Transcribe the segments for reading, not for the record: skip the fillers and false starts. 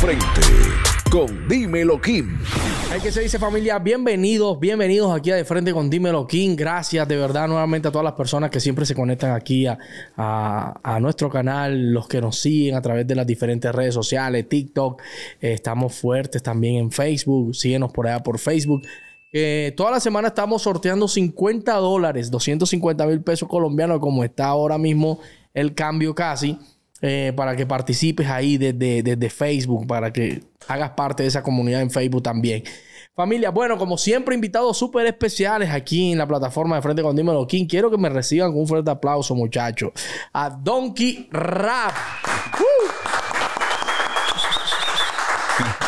frente con Dimeloking. Hay que se dice, familia, bienvenidos aquí a De Frente con Dimeloking. Gracias de verdad nuevamente a todas las personas que siempre se conectan aquí a nuestro canal, los que nos siguen a través de las diferentes redes sociales, TikTok, estamos fuertes también en Facebook, síguenos por allá por Facebook. Toda la semana estamos sorteando $50, 250,000 pesos colombianos, como está ahora mismo el cambio casi. Para que participes ahí desde Facebook, para que hagas parte de esa comunidad en Facebook también. Familia, bueno, como siempre, invitados súper especiales aquí en la plataforma De Frente con Dimeloking. Quiero que me reciban con un fuerte aplauso, muchachos, a Donkey Rap.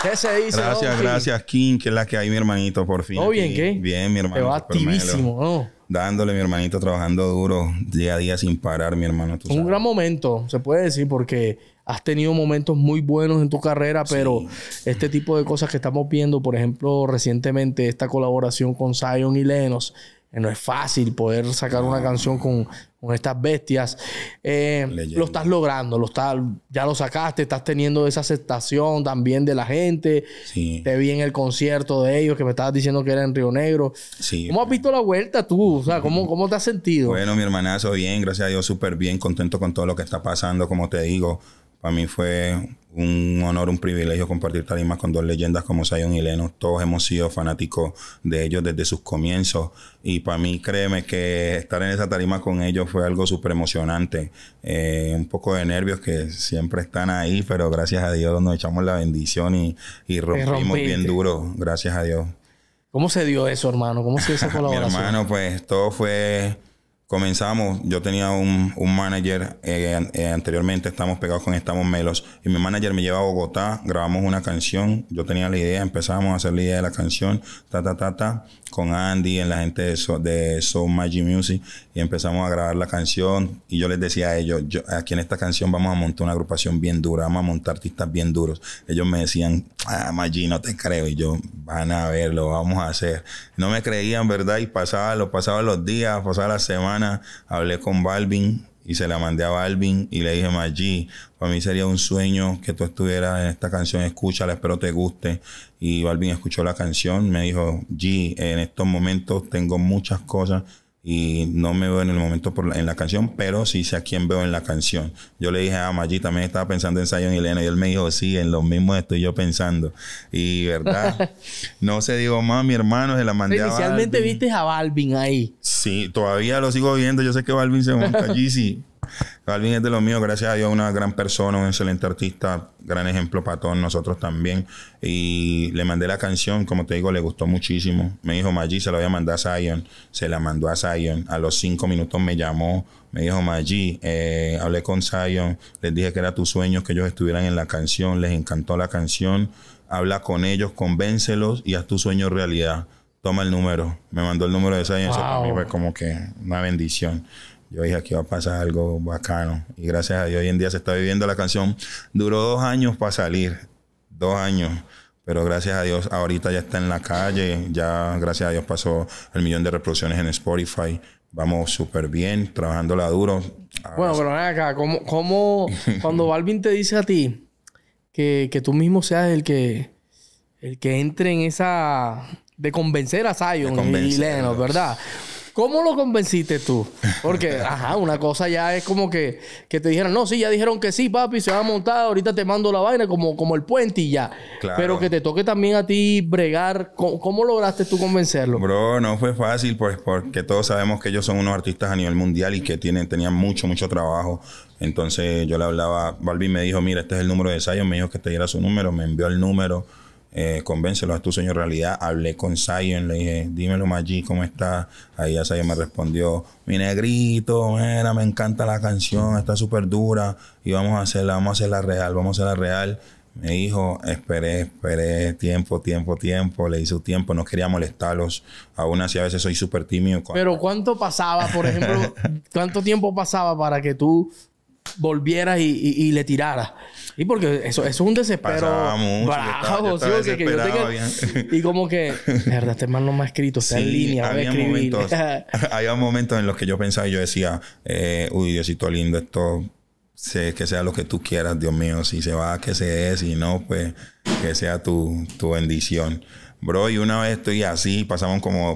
¿Qué se dice? Gracias, Donkey. Gracias, King, que es la que hay, mi hermanito, por fin. ¿Todo bien, qué? Bien, mi hermanito. Te va activísimo, ¿no? Dándole, mi hermanito, trabajando duro, día a día sin parar, mi hermano. Tú sabes. Un gran momento, se puede decir, porque has tenido momentos muy buenos en tu carrera, pero sí, este tipo de cosas que estamos viendo, por ejemplo, recientemente esta colaboración con Zion y Lennox, no es fácil poder sacar una canción con estas bestias. Lo estás logrando, ya lo sacaste, estás teniendo esa aceptación también de la gente. Sí. Te vi en el concierto de ellos, que me estabas diciendo que era en Río Negro. Sí. ¿Cómo has visto la vuelta tú? O sea, ¿cómo te has sentido? Bueno, mi hermanazo, bien, gracias a Dios, súper bien, contento con todo lo que está pasando, como te digo. Para mí fue un honor, un privilegio compartir tarimas con dos leyendas como Zion y Lennox. Todos hemos sido fanáticos de ellos desde sus comienzos. Y para mí, créeme, que estar en esa tarima con ellos fue algo súper emocionante. Un poco de nervios que siempre están ahí, pero gracias a Dios nos echamos la bendición y rompimos bien duro. Gracias a Dios. ¿Cómo se dio eso, hermano? ¿Cómo se dio esa colaboración? Mi hermano, pues todo fue... Comenzamos, yo tenía un manager, anteriormente estamos pegados con Estamos Melos, y mi manager me lleva a Bogotá, grabamos una canción, yo tenía la idea, empezamos a hacer la idea de la canción, con Andy, en la gente de So Magic Music, y empezamos a grabar la canción, y yo les decía a ellos, aquí en esta canción vamos a montar una agrupación bien dura, vamos a montar artistas bien duros. Ellos me decían, Maggi, no te creo, y yo, van a ver, lo vamos a hacer. No me creían, ¿verdad? Y pasaban los días, pasaban las semanas. Hablé con Balvin y se la mandé a Balvin y le dije, Maggi, para mí sería un sueño que tú estuvieras en esta canción, escúchala, espero te guste. Y Balvin escuchó la canción, me dijo, G, en estos momentos tengo muchas cosas y no me veo en el momento en la canción, pero sí sé a quién veo en la canción. Yo le dije, Maggi, también estaba pensando en Zion y Lennox, y él me dijo, sí, en lo mismo estoy yo pensando. Y verdad, no se digo más, mi hermano, se la mandé a Balvin. Inicialmente viste a Balvin ahí. Sí, todavía lo sigo viendo, yo sé que Balvin se monta allí, sí. Balvin es de lo mío, gracias a Dios, una gran persona, un excelente artista, gran ejemplo para todos nosotros también. Y le mandé la canción, como te digo, le gustó muchísimo. Me dijo, Maggi, se la voy a mandar a Zion. Se la mandó a Zion. A los 5 minutos me llamó, me dijo, Maggi, hablé con Zion, les dije que era tu sueño que ellos estuvieran en la canción, les encantó la canción, habla con ellos, convéncelos y haz tu sueño realidad. Toma el número. Me mandó el número de Zion. Wow. Eso para mí fue como que una bendición. Yo dije, aquí va a pasar algo bacano. Y gracias a Dios, hoy en día se está viviendo la canción. Duró 2 años para salir. 2 años. Pero gracias a Dios, ahorita ya está en la calle. Ya, gracias a Dios, pasó el 1 millón de reproducciones en Spotify. Vamos súper bien, trabajándola duro. Bueno, pero acá, ¿cómo cuando Balvin te dice a ti que tú mismo seas el que entre en esa... de convencer a Zion y Lennox, ¿verdad? ¿Cómo lo convenciste tú? Porque, ajá, una cosa ya es como que te dijeran, no, sí, ya dijeron que sí, papi, se va a montar, ahorita te mando la vaina, como el puente y ya. Claro. Pero que te toque también a ti bregar. ¿Cómo lograste tú convencerlo? Bro, no fue fácil, pues, porque todos sabemos que ellos son unos artistas a nivel mundial y que tenían mucho, mucho trabajo. Entonces, yo le hablaba, Balvin me dijo, mira, este es el número de Zion, me dijo que te diera su número, me envió el número. Convéncelos a tu sueño realidad. Hablé con Zion, le dije, dímelo, Maggi, ¿cómo estás? Ahí ya Zion me respondió, mi negrito, mira, me encanta la canción, está súper dura y vamos a hacerla real. Me dijo, esperé, tiempo, le hice un tiempo, no quería molestarlos. Aún así, a veces soy súper tímido. Pero ¿cuánto pasaba, por ejemplo, cuánto tiempo pasaba para que tú volvieras y le tiraras? Y porque eso es un desespero. Bravo, y como que, la verdad, este man no me ha escrito, está en línea, voy a escribir. Había momentos en los que yo pensaba y yo decía, uy, Diosito lindo, esto que sea lo que tú quieras, Dios mío. Si se va, que se dé. Si no, pues que sea tu bendición. Bro, y una vez estoy así, pasaron como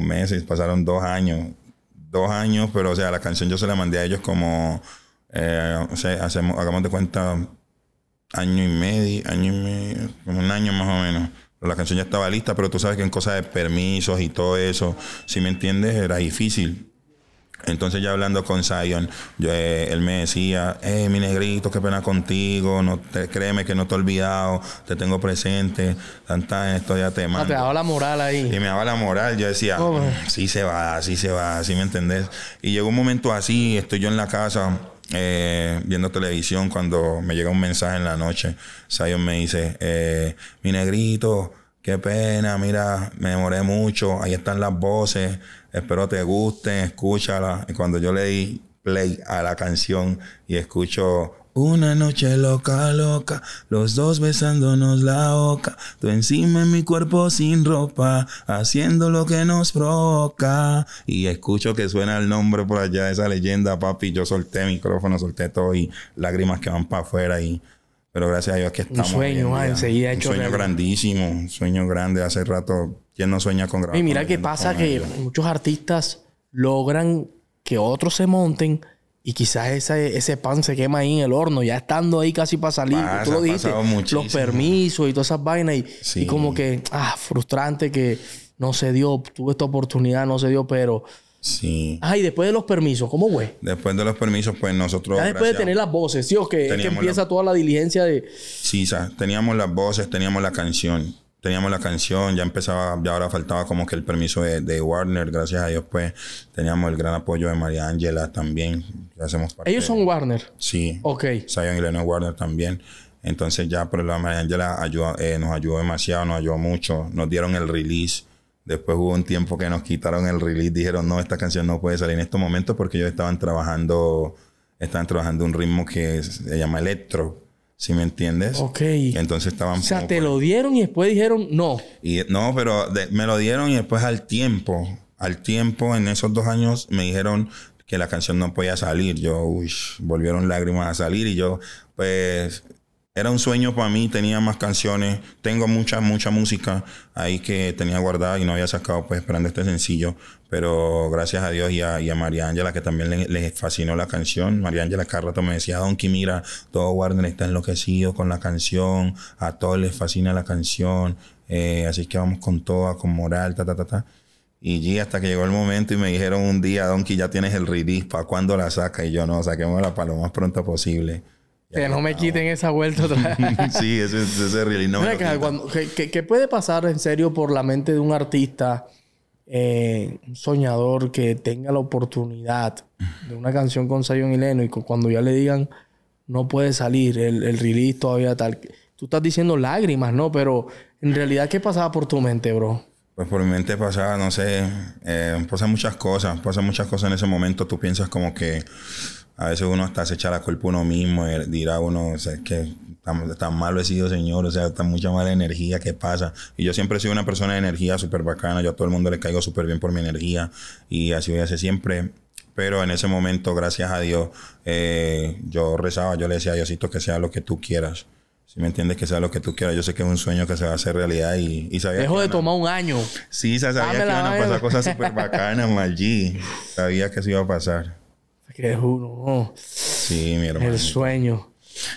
meses, pasaron 2 años. 2 años, pero o sea, la canción yo se la mandé a ellos como, o sea, hagamos de cuenta, año y medio, como un año más o menos. Pero la canción ya estaba lista, pero tú sabes que en cosas de permisos y todo eso, si me entiendes, era difícil. Entonces ya hablando con Zion, él me decía, hey, mi negrito, qué pena contigo, créeme que no te he olvidado, te tengo presente, esto ya te mando. Te daba la moral ahí. Y me daba la moral, yo decía, sí se va, ¿sí me entendés? Y llegó un momento así, estoy yo en la casa viendo televisión cuando me llega un mensaje en la noche. Zion me dice, mi negrito, qué pena, mira, me demoré mucho, ahí están las voces, espero te gusten, escúchala. Y cuando yo le di play a la canción y escucho una noche loca, loca, los dos besándonos la boca, tú encima en mi cuerpo sin ropa, haciendo lo que nos provoca. Y escucho que suena el nombre por allá de esa leyenda, papi. Yo solté micrófono, solté todo y lágrimas que van para afuera y... Pero gracias a Dios que estamos. Un sueño, enseguida hecho. Un sueño grandísimo, un sueño grande. Hace rato, ¿quién no sueña con grabar? Y mira qué pasa, que muchos artistas logran que otros se monten y quizás ese pan se quema ahí en el horno, ya estando ahí casi para salir. Tú lo dijiste, los permisos y todas esas vainas. Y, sí, y como que, frustrante que no se dio, tuve esta oportunidad, no se dio, pero... Sí. Y después de los permisos, ¿cómo fue? Después de los permisos, pues nosotros... Ya después de tener las voces, ¿sí? ¿O que empieza toda la diligencia de...? Sí, ¿sabes? Teníamos las voces, teníamos la canción, ya empezaba, ya ahora faltaba como que el permiso de Warner, gracias a Dios, pues teníamos el gran apoyo de María Ángela también. Hacemos parte. ¿Ellos son Warner? Sí. Ok. Zion y Lennox Warner también. Entonces ya, pero la María Ángela nos ayudó demasiado, nos ayudó mucho, nos dieron el release. Después hubo un tiempo que nos quitaron el release. Dijeron, no, esta canción no puede salir en estos momentos porque ellos estaban trabajando un ritmo que se llama electro. ¿Sí me entiendes? Ok. Entonces estaban... O sea, te lo dieron y después dijeron, no. Y, no, pero me lo dieron y después al tiempo, en esos 2 años, me dijeron que la canción no podía salir. Yo, volvieron lágrimas a salir y yo, pues... Era un sueño para mí, tenía más canciones, tengo mucha música ahí que tenía guardada y no había sacado, pues esperando este sencillo. Pero gracias a Dios y a María Ángela, que también les fascinó la canción. María Ángela Carrato me decía, Donkey, mira, todo Warner está enloquecido con la canción, a todos les fascina la canción, así que vamos con toda, con moral, ta. Y hasta que llegó el momento y me dijeron un día, Donkey, ya tienes el release, ¿para cuándo la sacas? Y yo, no, saquémosla para lo más pronto posible. Que no me quiten esa vuelta otra vez. Sí, ese really no. Mira, ¿qué puede pasar en serio por la mente de un artista, un soñador que tenga la oportunidad de una canción con Zion y Lennox y cuando ya le digan no puede salir, el release todavía tal? Tú estás diciendo lágrimas, ¿no? Pero en realidad, ¿qué pasaba por tu mente, bro? Pues por mi mente pasaba, no sé, pasan muchas cosas en ese momento. Tú piensas como que... A veces uno hasta se echa la culpa a uno mismo y dirá uno, o sea, que tan malo he sido, señor, o sea, tan mucha mala energía que pasa. Y yo siempre he sido una persona de energía súper bacana, yo a todo el mundo le caigo súper bien por mi energía y así voy a hacer siempre. Pero en ese momento, gracias a Dios, yo rezaba, yo le decía a Diosito que sea lo que tú quieras. Si me entiendes, que sea lo que tú quieras. Yo sé que es un sueño que se va a hacer realidad y sabía... Dejo de tomar un año. Sí, sabía que iban a pasar cosas súper bacanas, Maggi. Sabía que eso iba a pasar. Que es uno. Sí, mi hermano. El sueño.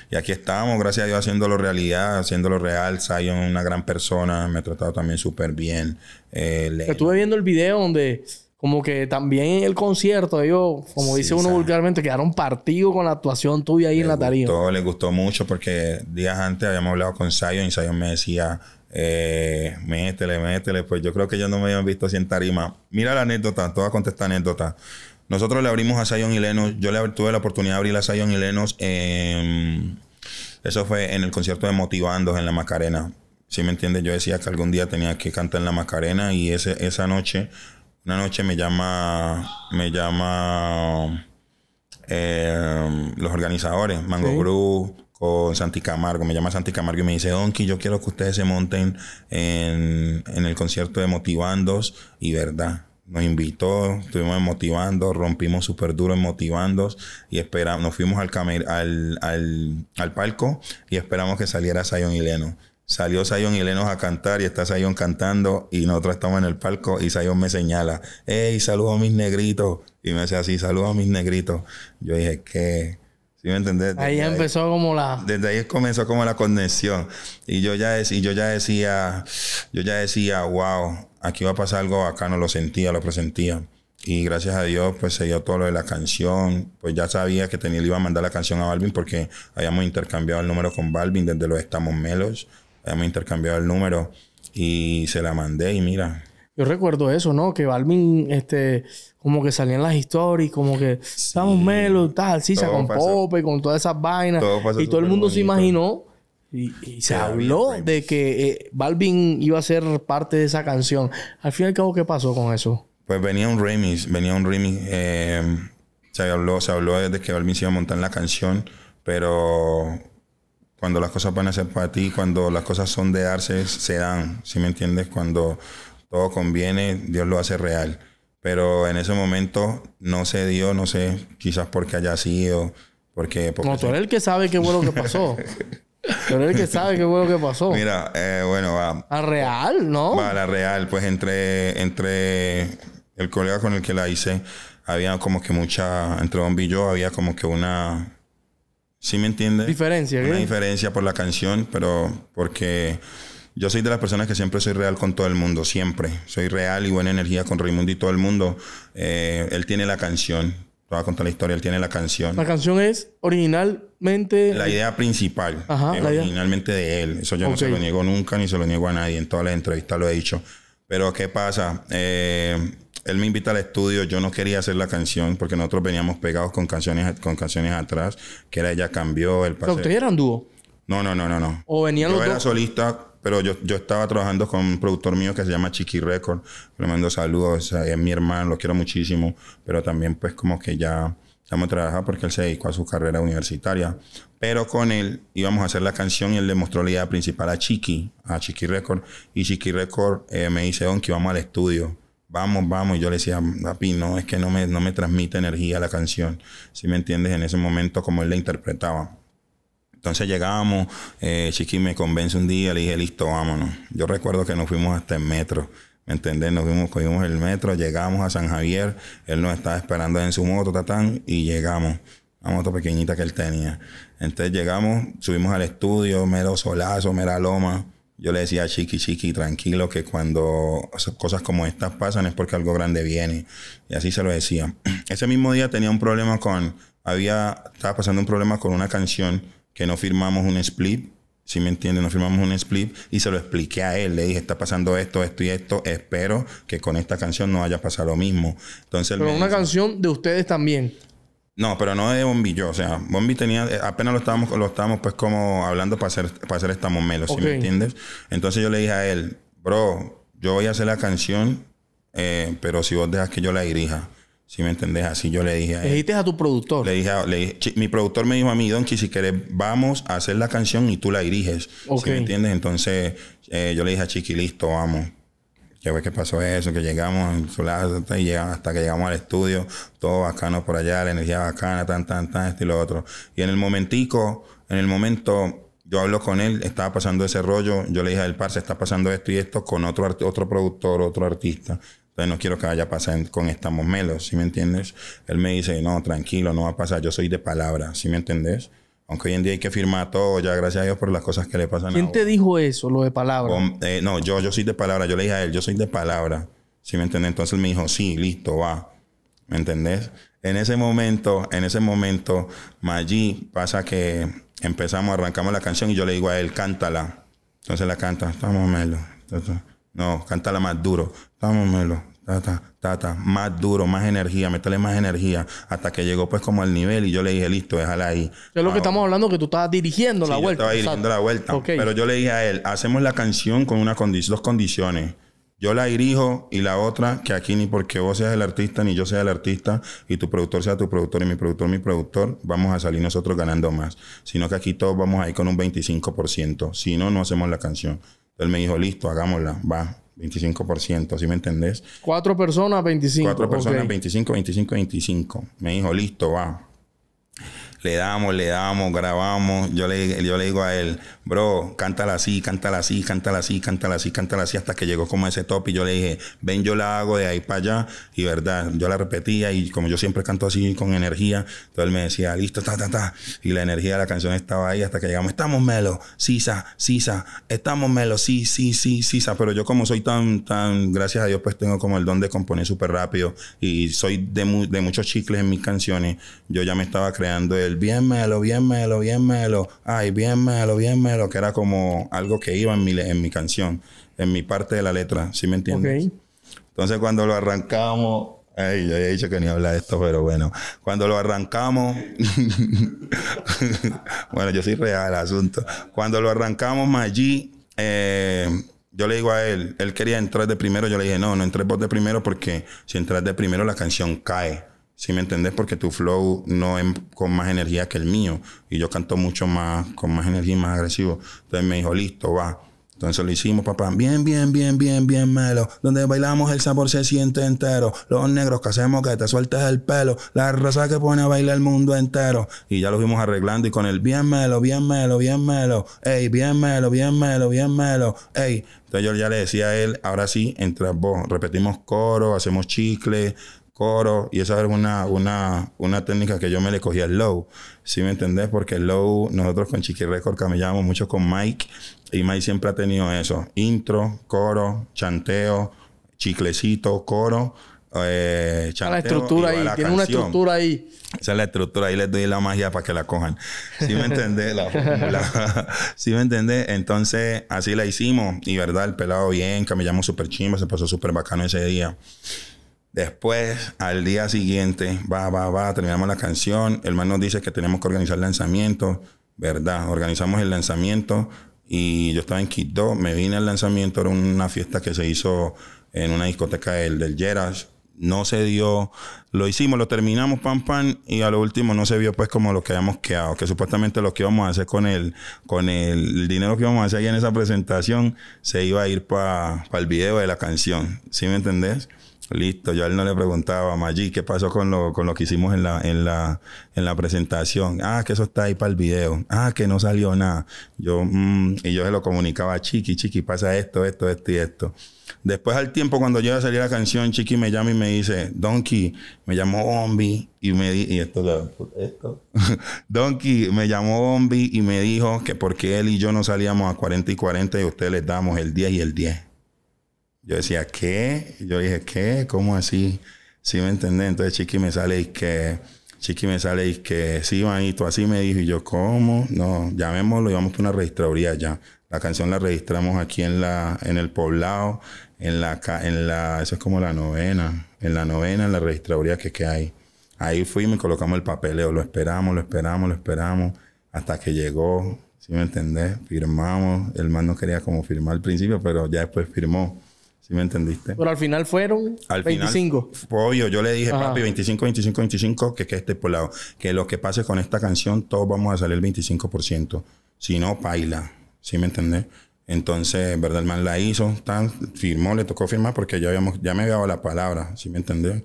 Y aquí estamos, gracias a Dios, haciéndolo realidad, haciéndolo real. Zion es una gran persona, me ha tratado también súper bien. Estuve viendo el video donde, como que también el concierto, ellos, como sí, dice uno vulgarmente, quedaron partidos con la actuación tuya ahí en la tarima. Les gustó mucho porque días antes habíamos hablado con Zion y Zion me decía, métele. Pues yo creo que ellos no me habían visto así en tarima. Mira la anécdota, te voy a contestar anécdota. Nosotros le abrimos a Zion y Lennox. Yo tuve la oportunidad de abrir a Zion y Lennox. Eso fue en el concierto de Motivandos en la Macarena. ¿Sí me entiendes? Yo decía que algún día tenía que cantar en la Macarena. Y esa noche, una noche me llama los organizadores, Mango Brew, con Santi Camargo. Me llama Santi Camargo y me dice, Donkey, yo quiero que ustedes se monten en el concierto de Motivandos y Verdad. Nos invitó, estuvimos en Motivandos, rompimos súper duro en Motivandos y esperamos, nos fuimos al palco y esperamos que saliera Zion y Lennox. Salió Zion y Lennox a cantar y está Zion cantando y nosotros estamos en el palco y Zion me señala, ¡Ey, saludo a mis negritos! Y me dice así, saludo a mis negritos. Yo dije, ¿qué? ¿Sí me entendés? Ahí empezó como la... Desde ahí comenzó como la conexión. Y yo ya decía, wow, aquí va a pasar algo bacano, lo sentía, lo presentía. Y gracias a Dios, pues se dio todo lo de la canción. Pues ya sabía que tenía, le iba a mandar la canción a Balvin porque habíamos intercambiado el número con Balvin desde los Estamos Melos. Habíamos intercambiado el número y se la mandé y mira... Yo recuerdo eso, ¿no? Que Balvin, como que salían las historias, como que estamos melos, tal, sisa con Pope, con todas esas vainas. Y todo el mundo se imaginó y se habló de que Balvin iba a ser parte de esa canción. Al fin y al cabo, ¿qué pasó con eso? Pues venía un remix. Se habló desde que Balvin se iba a montar en la canción, pero... Cuando las cosas van a ser para ti, cuando las cosas son de darse, se dan. ¿Sí me entiendes? Cuando todo conviene, Dios lo hace real. Pero en ese momento no se dio, no sé, quizás porque haya sido, porque... No, tú eres el que sabe qué fue lo que pasó. Tú eres el que sabe qué fue lo que pasó. Mira, bueno, va. ¿A real, no? Va, la real. Pues entre el colega con el que la hice, había como que mucha... Entre Bombi y yo había como que una... ¿Sí me entiendes? Diferencia, ¿eh? Una diferencia por la canción, pero porque yo soy de las personas que siempre soy real con todo el mundo, siempre. Soy real y buena energía con Raimundo y todo el mundo. Él tiene la canción, te voy a contar la historia, él tiene la canción. La canción es originalmente... La idea principal, ajá, originalmente de él. Eso yo no se lo niego nunca ni se lo niego a nadie, en todas las entrevistas lo he dicho. Pero ¿qué pasa? Él me invita al estudio, yo no quería hacer la canción porque nosotros veníamos pegados con canciones atrás, que era Ella Cambió, el paseo. ¿Pero ustedes eran dúo? No. ¿O venían los dos? Yo era solista, pero yo estaba trabajando con un productor mío que se llama Chiqui Record. Le mando saludos, es mi hermano, lo quiero muchísimo, pero también pues como que ya estamos trabajando porque él se dedicó a su carrera universitaria. Pero con él íbamos a hacer la canción y él le mostró la idea principal a Chiqui Record. Y Chiqui Record me dice, Donkey, vamos al estudio. Vamos. Y yo le decía, papi, no, es que no me transmite energía la canción. ¿Sí me entiendes? En ese momento, como él la interpretaba. Entonces llegábamos, Chiqui me convence un día, le dije, listo, vámonos. Yo recuerdo que nos fuimos hasta el metro, ¿me entendés? Nos fuimos, cogimos el metro, llegamos a San Javier, él nos estaba esperando en su moto, y llegamos. Una moto pequeñita que él tenía. Entonces llegamos, subimos al estudio, mero solazo, mera loma. Yo le decía a Chiqui, tranquilo, que cuando cosas como estas pasan es porque algo grande viene. Y así se lo decía. Ese mismo día tenía un problema estaba pasando un problema con una canción que no firmamos un split. ¿Sí me entiendes? No firmamos un split. Y se lo expliqué a él. Le dije, está pasando esto, esto y esto. Espero que con esta canción no vaya a pasar lo mismo. Entonces, pero una canción de ustedes también. No, pero no de Bombi yo. O sea, Bombi tenía... Apenas lo estábamos pues como hablando para hacer Estamos Melos, ¿sí me entiendes? Entonces yo le dije a él, bro, yo voy a hacer la canción, pero si vos dejas que yo la dirija. ¿Sí me entendés? Así yo le dije a él. ¿Le dijiste a tu productor? Le dije, mi productor me dijo a mí, Donkey, si querés, vamos a hacer la canción y tú la diriges. ¿Sí me entiendes? Entonces yo le dije a Chiqui, listo, vamos. Ya ves que pasó eso, que llegamos hasta que llegamos al estudio, todo bacano por allá, la energía bacana, esto y lo otro. Y en el momento, yo hablo con él, estaba pasando ese rollo, yo le dije al parce, está pasando esto y esto con otro productor, otro artista. Entonces no quiero que vaya a pasar con Estamos Melos, ¿sí me entiendes? Él me dice, no, tranquilo, no va a pasar, yo soy de palabra, ¿sí me entendés? Aunque hoy en día hay que firmar todo, ya gracias a Dios por las cosas que le pasan a uno. ¿Quién te dijo eso, lo de palabra? No, yo soy de palabra. Yo le dije a él, yo soy de palabra. ¿Sí me entendés? Entonces él me dijo, sí, listo, va. ¿Me entendés? En ese momento, Maggi, pasa que arrancamos la canción y yo le digo a él, cántala. Entonces la canta, estamos melos. No, cántala más duro. Estamos melos. Más duro, más energía, métale más energía, hasta que llegó pues como al nivel y yo le dije, listo, déjala ahí. Es lo que estamos hablando, que tú estabas dirigiendo la vuelta. Yo estaba dirigiendo la vuelta, pero yo le dije a él, hacemos la canción con dos condiciones. Yo la dirijo y la otra, que aquí ni porque vos seas el artista, ni yo sea el artista, y tu productor sea tu productor, y mi productor, vamos a salir nosotros ganando más. Sino que aquí todos vamos a ir con un 25%, si no hacemos la canción. Él me dijo, listo, hagámosla, va. 25%, ¿sí me entendés? Cuatro personas, 25. Cuatro personas, okay. 25, 25, 25. Me dijo, listo, va. Le damos, grabamos. Yo le digo a él, bro, cántala así, cántala así, cántala así, cántala así, cántala así, hasta que llegó como ese top y yo le dije, ven, yo la hago de ahí para allá. Y verdad, yo la repetía y como yo siempre canto así con energía, entonces él me decía, listo, ta, ta, ta. Y la energía de la canción estaba ahí hasta que llegamos, estamos melos, sisa, sisa, estamos melos, sí, sí, sí, sisa. Pero yo como soy tan, gracias a Dios, pues tengo como el don de componer súper rápido y soy de muchos chicles en mis canciones. Yo ya me estaba creando el bien melo, bien melo, bien melo, ay, bien melo, que era como algo que iba en mi canción, en mi parte de la letra, ¿sí me entiendes? Okay. Entonces cuando lo arrancamos, ay, yo había dicho que ni hablar de esto, pero bueno, cuando lo arrancamos, bueno, yo soy real al asunto, cuando lo arrancamos más allí, yo le digo a él, él quería entrar de primero, yo le dije, no, no entres vos de primero porque si entras de primero la canción cae. ¿Sí me entendés? Porque tu flow no es con más energía que el mío. Y yo canto mucho más, con más energía y más agresivo. Entonces me dijo, listo, va. Entonces lo hicimos, papá. Bien, bien, bien, bien, bien melo. Donde bailamos el sabor se siente entero. Los negros que hacemos que te sueltes el pelo. La raza que pone a bailar el mundo entero. Y ya lo fuimos arreglando y con el bien melo, bien melo, bien melo. Ey, bien melo, bien melo, bien melo. Ey. Entonces yo ya le decía a él, ahora sí, entras vos. Repetimos coro, hacemos chicle, coro, y esa era una técnica que yo me le cogí al low, ¿sí me entendés? Porque el low, nosotros con Chiqui Record camellábamos mucho con Mike, y Mike siempre ha tenido eso, intro, coro, chanteo, chiclecito, coro, chanteo. La estructura ahí, tiene una estructura ahí. Esa es la estructura, ahí les doy la magia para que la cojan, ¿sí me entendés? La fórmula, ¿sí me entendés? Entonces, así la hicimos, y verdad, el pelado bien, camellamos súper chimba, se pasó súper bacano ese día. Después, al día siguiente, terminamos la canción. El man nos dice que tenemos que organizar el lanzamiento. ¿Verdad? Organizamos el lanzamiento. Y yo estaba en Quibdó. Me vine al lanzamiento. Era una fiesta que se hizo en una discoteca del Geras. No se dio. Lo hicimos, lo terminamos, pam, pam. Y a lo último no se vio pues como lo que habíamos quedado. Que supuestamente lo que íbamos a hacer con el dinero que íbamos a hacer allá en esa presentación se iba a ir para el video de la canción. ¿Sí me entendés? Listo, yo a él no le preguntaba, Maggi, ¿qué pasó con lo que hicimos en la presentación? Ah, que eso está ahí para el video. Ah, que no salió nada. Y yo se lo comunicaba a Chiqui, Chiqui, pasa esto, esto, esto y esto. Después al tiempo, cuando yo iba a salir la canción, Chiqui me llama y me dice, Donkey, me llamó Bombi y me dijo, Donkey, me llamó Bombi y me dijo que porque él y yo no salíamos a 40 y 40 y ustedes les damos el 10 y el 10. Yo decía, ¿qué? Yo dije, ¿qué? ¿Cómo así? ¿Sí me entendés? Entonces Chiqui me sale y que sí, manito, así me dijo. Y yo, ¿cómo? No, llamémoslo y vamos a una registraduría ya. La canción la registramos aquí en el poblado, eso es como en la registraduría que hay. Ahí fui y me colocamos el papeleo, lo esperamos, hasta que llegó, ¿sí me entendés? Firmamos, el man no quería como firmar al principio, pero ya después firmó. ¿Sí me entendiste? Pero al final fueron al 25. Final, obvio, yo le dije, ajá, papi, 25, 25, 25, que esté por lado. Que lo que pase con esta canción, todos vamos a salir el 25%. Si no, paila. ¿Sí me entendés? Entonces, verdad, el man la hizo, firmó, le tocó firmar porque ya me había dado la palabra. ¿Sí me entendés?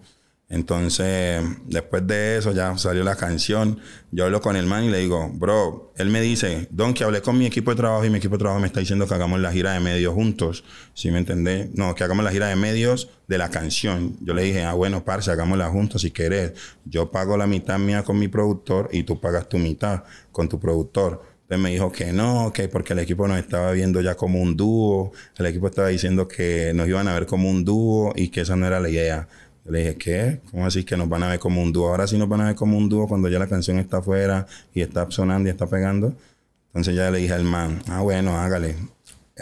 Entonces, después de eso, ya salió la canción. Yo hablo con el man y le digo, bro, él me dice, Don, que hablé con mi equipo de trabajo y mi equipo de trabajo me está diciendo que hagamos la gira de medios juntos. ¿Sí me entendés? No, que hagamos la gira de medios de la canción. Yo le dije, ah, bueno, parce, hagámosla juntos si querés. Yo pago la mitad mía con mi productor y tú pagas tu mitad con tu productor. Entonces me dijo que no, que porque el equipo nos estaba viendo ya como un dúo. El equipo estaba diciendo que nos iban a ver como un dúo y que esa no era la idea. Yo le dije, ¿qué? ¿Cómo así que nos van a ver como un dúo? Ahora sí nos van a ver como un dúo cuando ya la canción está afuera y está sonando y está pegando. Entonces ya le dije al man, ah, bueno, hágale.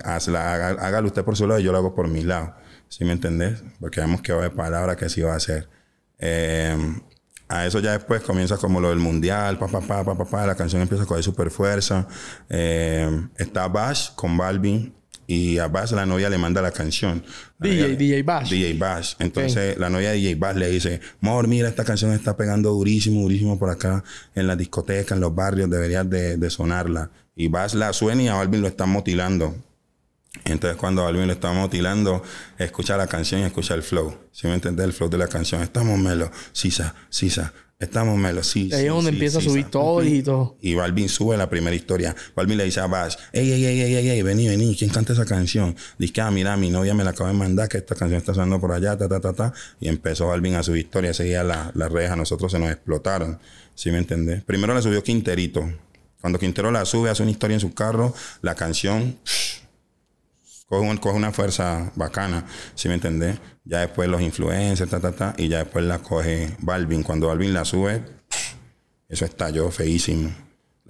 Hágalo usted por su lado y yo lo hago por mi lado. ¿Sí me entendés? Porque vemos que va de palabra que sí va a hacer. A eso ya después comienza como lo del mundial, la canción empieza a coger súper fuerza. Está Bash con Balvin. Y a Bash la novia le manda la canción. DJ Bash. Entonces, okay, la novia de DJ Bash le dice, amor, mira, esta canción está pegando durísimo, durísimo por acá en las discotecas, en los barrios, deberías de sonarla. Y Bash la suena y a Balvin lo están mutilando. Entonces cuando Balvin lo está motilando, escucha la canción y escucha el flow. ¿Sí me entiendes? El flow de la canción. Estamos melos, sisa, sisa. Estamos melos, sisa. Ahí es donde empieza a subir todo y todo. Y Balvin sube la primera historia. Balvin le dice a Bash, ey, vení, ¿quién canta esa canción? Dice, ah, mira, mi novia me la acaba de mandar, que esta canción está sonando por allá, ta. Y empezó Balvin a subir historia. Seguía las redes a nosotros se nos explotaron. ¿Sí me entiendes? Primero la subió Quinterito. Cuando Quintero la sube, hace una historia en su carro, la canción... Coge una fuerza bacana, ¿sí me entendés? Ya después los influencers, y ya después la coge Balvin. Cuando Balvin la sube, eso estalló feísimo.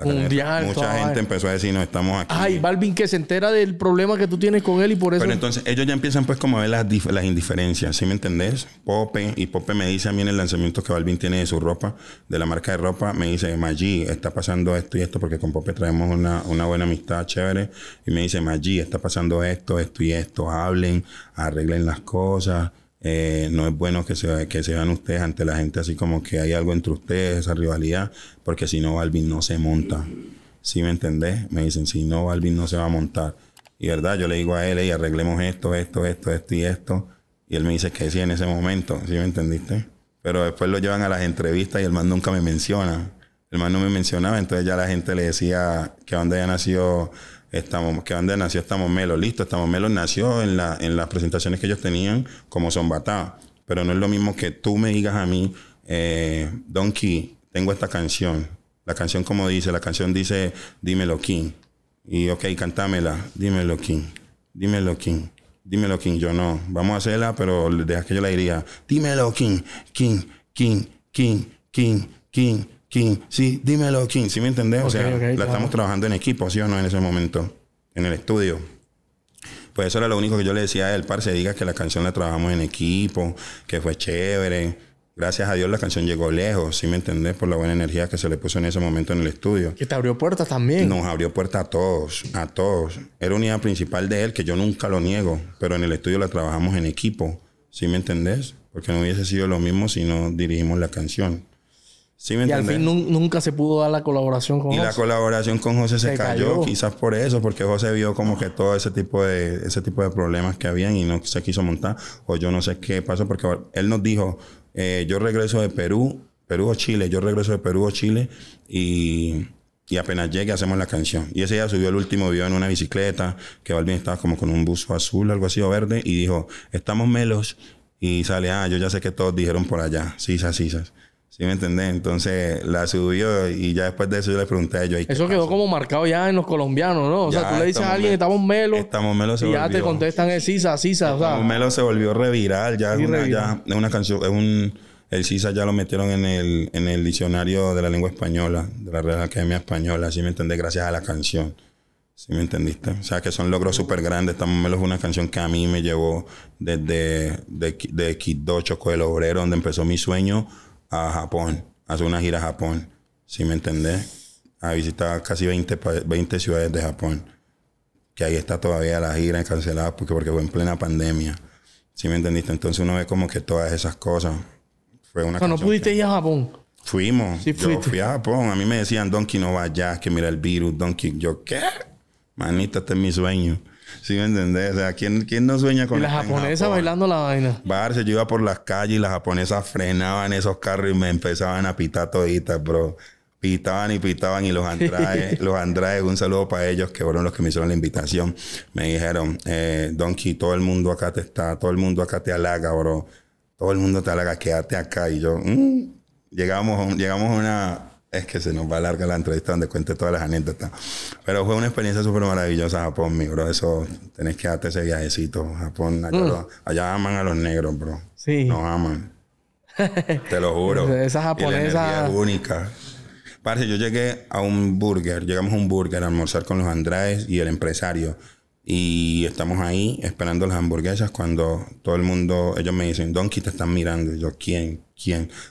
Mundial, mucha gente empezó a decir, no, estamos aquí. Ay, Balvin que se entera del problema que tú tienes con él y por eso... Pero entonces ellos ya empiezan pues como a ver las indiferencias, ¿sí me entendés? Pope me dice a mí en el lanzamiento que Balvin tiene de su ropa, de la marca de ropa, me dice, Maggi, está pasando esto y esto, porque con Pope traemos una buena amistad chévere. Y me dice, Maggi, está pasando esto y esto, hablen, arreglen las cosas. No es bueno que se vean ustedes ante la gente así como que hay algo entre ustedes, esa rivalidad, porque si no Balvin no se monta. ¿Sí me entendés? Me dicen, si no Balvin no se va a montar. Y verdad, yo le digo a él, hey, arreglemos esto. Y él me dice que sí en ese momento. ¿Sí me entendiste? Pero después lo llevan a las entrevistas y el man nunca me menciona. El man no me mencionaba, entonces ya la gente le decía que donde había nacido... Estamos Melos, listo. Estamos Melos nació en las presentaciones que ellos tenían como Zombatá. Pero no es lo mismo que tú me digas a mí, Donkey, tengo esta canción. La canción, como dice, Dimeloking. Y ok, cántamela. Dimeloking. Yo no. Vamos a hacerla, pero dejas que yo la diría. Dimeloking, King. Sí, dímelo, King. ¿Sí me entendés? Okay, o sea, la estamos trabajando en equipo, ¿sí o no? En ese momento, en el estudio. Pues eso era lo único que yo le decía a él, parce, diga que la canción la trabajamos en equipo, que fue chévere. Gracias a Dios la canción llegó lejos, ¿sí me entendés? Por la buena energía que se le puso en ese momento en el estudio. Que te abrió puertas también. Nos abrió puertas a todos. Era unidad principal de él, que yo nunca lo niego, pero en el estudio la trabajamos en equipo, ¿sí me entendés? Porque no hubiese sido lo mismo si no dirigimos la canción. Sí, ¿me entendés? Al fin nunca se pudo dar la colaboración con José. Y la colaboración con José se cayó, quizás por eso, porque José vio como que todo ese tipo de problemas que habían y no se quiso montar. O yo no sé qué pasó, porque él nos dijo, yo regreso de Perú o Chile, y apenas llegue hacemos la canción. Y ese día subió el último video en una bicicleta, que Balvin estaba como con un buzo azul, algo así, o verde, y dijo, estamos melos, y sale, yo ya sé que todos dijeron por allá, sisas. ¿Sí me entendés? Entonces la subió y ya después de eso yo le pregunté a ellos. Eso quedó como marcado ya en los colombianos, ¿no? O sea, tú le dices a alguien, estamos melos, y ya te contestan el sisa. Estamos melos se volvió reviral. Ya es una canción, el sisa ya lo metieron en el diccionario de la lengua española, de la Real Academia Española, ¿sí me entendés? Gracias a la canción. ¿Sí me entendiste? O sea, que son logros súper grandes. Estamos Melos es una canción que a mí me llevó desde Quibdó, Chocó del Obrero, donde empezó mi sueño, a Japón, hace una gira a Japón, ¿sí me entendés? A visitar casi 20 ciudades de Japón, que ahí está todavía la gira cancelada porque fue en plena pandemia, ¿sí me entendiste? Entonces uno ve como que todas esas cosas. Fue una canción. ¿No pudiste ir a Japón? Fuimos, sí, yo fui a Japón, a mí me decían, Donkey, no vayas, que mira el virus, Donkey, yo, ¿qué? Manita, este es mi sueño. ¿Sí me entendés? O sea, ¿quién no sueña con... Y la japonesa bailando la vaina. Barse, yo iba por las calles y las japonesas frenaban esos carros y me empezaban a pitar toditas, bro. Pitaban y los Andrade, un saludo para ellos, que fueron los que me hicieron la invitación. Me dijeron, Donkey, todo el mundo acá te halaga, bro. Todo el mundo te halaga, quédate acá. Y yo, llegamos a una... Es que se nos va larga la entrevista donde cuente todas las anécdotas. Pero fue una experiencia súper maravillosa Japón, mi bro. Eso, tenés que darte ese viajecito. Japón, allá aman a los negros, bro. Sí. Nos aman. Te lo juro. Esa japonesa es única. Parce, yo llegué a un burger. Llegamos a un burger a almorzar con los Andrades y el empresario. Y estamos ahí esperando las hamburguesas cuando todo el mundo... Ellos me dicen, Donkey, te están mirando. Y yo, ¿Quién?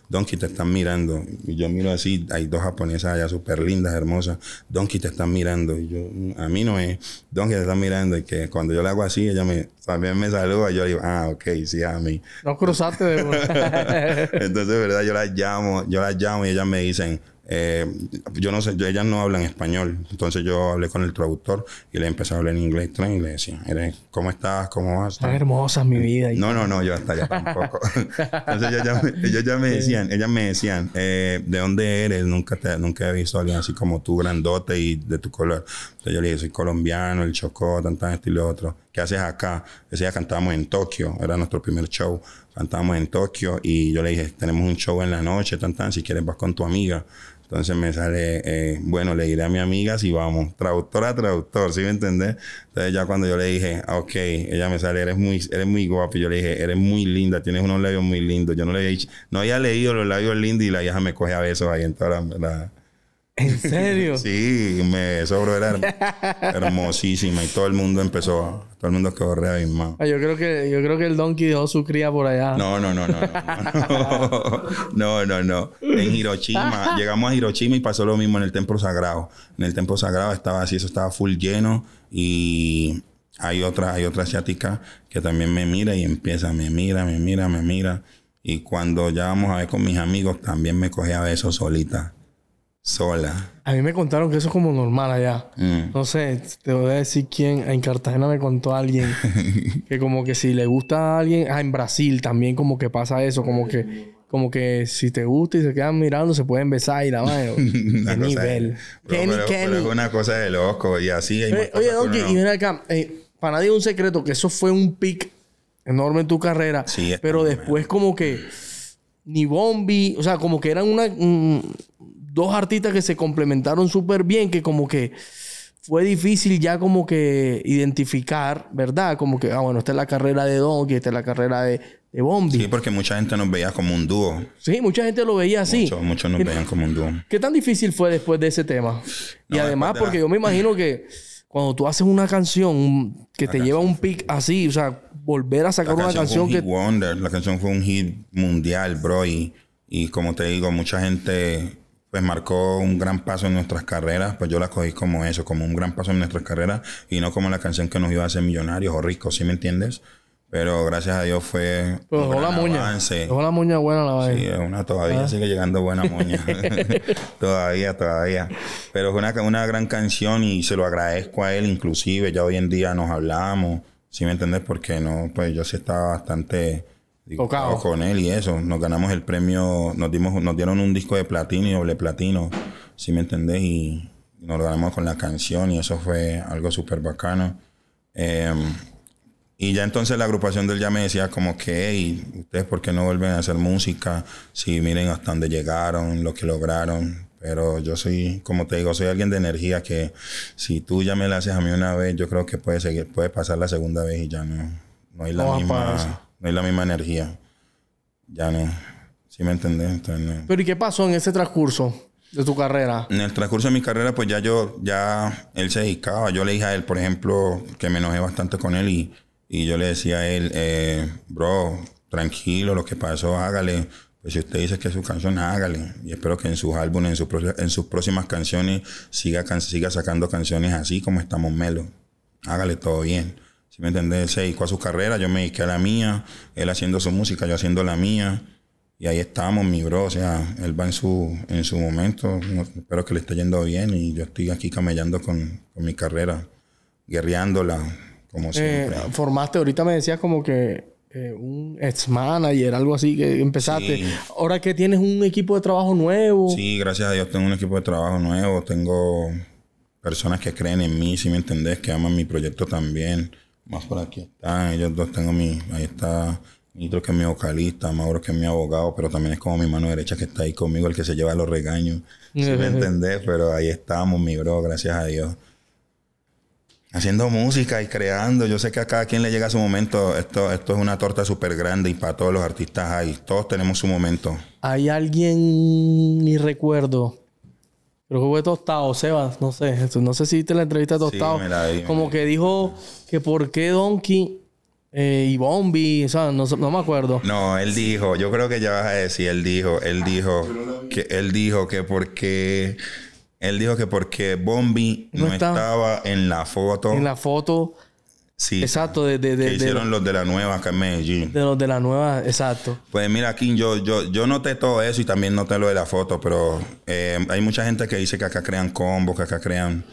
Donkey, te están mirando. Y yo miro así, hay dos japonesas allá súper lindas, hermosas. Donkey, te están mirando. Y yo, a mí no es. Donkey, te están mirando. Y que cuando yo le hago así, ella también me saluda. Y yo digo, ok, sí, a mí. No cruzaste de... Entonces, verdad, yo las llamo y ellas me dicen, Yo no sé, ellas no hablan español, entonces yo hablé con el traductor y le empecé a hablar en inglés y le decía, ¿cómo estás? ¿Cómo vas? Están hermosas mi vida. No, yo hasta allá tampoco. Entonces ellas me decían, ¿de dónde eres? Nunca he visto a alguien así como tú, grandote y de tu color. Entonces yo le dije, soy colombiano, el Chocó, tantas esto y lo otro. ¿Qué haces acá? Ese día cantábamos en Tokio, era nuestro primer show. Cantábamos en Tokio y yo le dije, tenemos un show en la noche, si quieres vas con tu amiga. Entonces me sale, bueno, le diré a mi amiga si vamos, traductor a traductor, ¿sí me entendés? Entonces ya cuando yo le dije, ok, ella me sale, eres muy guapo. Yo le dije, eres muy linda, tienes unos labios muy lindos. Yo no le había dicho, no había leído los labios lindos y la vieja me coge a besos ahí en toda la... ¿En serio? Sí, eso, bro, era hermosísima y todo el mundo empezó, quedó reavimado. Yo creo que el Donkey dejó su cría por allá. No. En Hiroshima, llegamos a Hiroshima y pasó lo mismo en el Templo Sagrado. En el Templo Sagrado estaba así, eso estaba full lleno y hay otra asiática que también me mira y empieza, me mira. Y cuando ya vamos a ver con mis amigos, también me coge a besos sola. A mí me contaron que eso es como normal allá. No sé, te voy a decir quién. En Cartagena me contó alguien que como que si le gusta a alguien... Ah, en Brasil también como que pasa eso. Como que si te gusta y se quedan mirando, se pueden besar y la vaina. ¡Qué nivel! Pero es una cosa de loco y así... Oye, Donkey, y mira acá. Para nadie es un secreto que eso fue un pic enorme en tu carrera. Sí, pero después como que... Ni Bombi... O sea, como que eran una... dos artistas que se complementaron súper bien, que como que fue difícil ya como que identificar, ¿verdad? Como que, bueno, esta es la carrera de Donkey, esta es la carrera de Bombi. Sí, porque mucha gente nos veía como un dúo. Sí, mucha gente lo veía así. Muchos nos veían como un dúo. ¿Qué tan difícil fue después de ese tema? No, y además, porque yo me imagino que cuando tú haces una canción que te lleva un pic así, o sea, volver a sacar una canción que... La canción fue un hit mundial, bro. Y como te digo, mucha gente... pues marcó un gran paso en nuestras carreras, pues yo la cogí como eso, como un gran paso en nuestras carreras y no como la canción que nos iba a hacer millonarios o ricos, ¿sí me entiendes? Pero gracias a Dios fue un gran avance. Dejó la moña buena la vaina. Sí, una todavía sigue llegando buena moña. todavía. Pero fue una gran canción y se lo agradezco a él inclusive, ya hoy en día nos hablamos, ¿sí me entiendes? Porque no, pues yo sí estaba bastante... tocado con él y eso. Nos ganamos el premio, nos dieron un disco de platino y doble platino, ¿sí me entendés? Y nos lo ganamos con la canción y eso fue algo súper bacano. Y ya entonces la agrupación de él ya me decía como que, hey, ¿ustedes por qué no vuelven a hacer música? Sí, miren hasta dónde llegaron, lo que lograron. Pero yo soy, como te digo, soy alguien de energía que si tú ya me la haces a mí una vez, yo creo que puede pasar la segunda vez y ya no hay la misma... No hay la misma energía. Ya no. ¿Sí me entendés? Entonces, no. Pero ¿y qué pasó en ese transcurso de tu carrera? En el transcurso de mi carrera, pues ya él se dedicaba. Yo le dije a él, por ejemplo, que me enojé bastante con él y yo le decía a él, bro, tranquilo, lo que pasó, hágale. Pues si usted dice que es su canción, hágale. Y espero que en sus álbumes, en sus próximas canciones, siga sacando canciones así como Estamos Melos. Hágale todo bien. ¿Sí me entendés? Se dedicó a su carrera, yo me dediqué a la mía, él haciendo su música, yo haciendo la mía. Y ahí estamos, mi bro. O sea, él va en su momento. Espero que le esté yendo bien y yo estoy aquí camellando con mi carrera, guerreándola, como siempre. Formaste, ahorita me decías como que un ex-manager, algo así que empezaste. Sí. Ahora que tienes un equipo de trabajo nuevo. Sí, gracias a Dios tengo un equipo de trabajo nuevo. Tengo personas que creen en mí, ¿sí me entendés? Que aman mi proyecto también. Más por aquí están, ellos dos tengo mi... Ahí está Nitro, que es mi vocalista, Mauro, que es mi abogado, pero también es como mi mano derecha que está ahí conmigo, el que se lleva los regaños. ¿Sí me entendés? Pero ahí estamos, mi bro, gracias a Dios. Haciendo música y creando. Yo sé que a cada quien le llega su momento. Esto es una torta súper grande y para todos los artistas hay. Todos tenemos su momento. Hay alguien, ni recuerdo... Creo que fue Tostado, Sebas, no sé. No sé si viste la entrevista de Tostado. Sí, me la vi, como que dijo que por qué Donkey y Bombi, o sea, no me acuerdo. No, él dijo, yo creo que ya vas a decir, él dijo que porque Bombi no estaba en la foto. Sí. Exacto. Que hicieron los de la nueva acá en Medellín. De los de la nueva, exacto. Pues mira, King, yo noté todo eso y también noté lo de la foto, pero hay mucha gente que dice que acá crean combos, que acá crean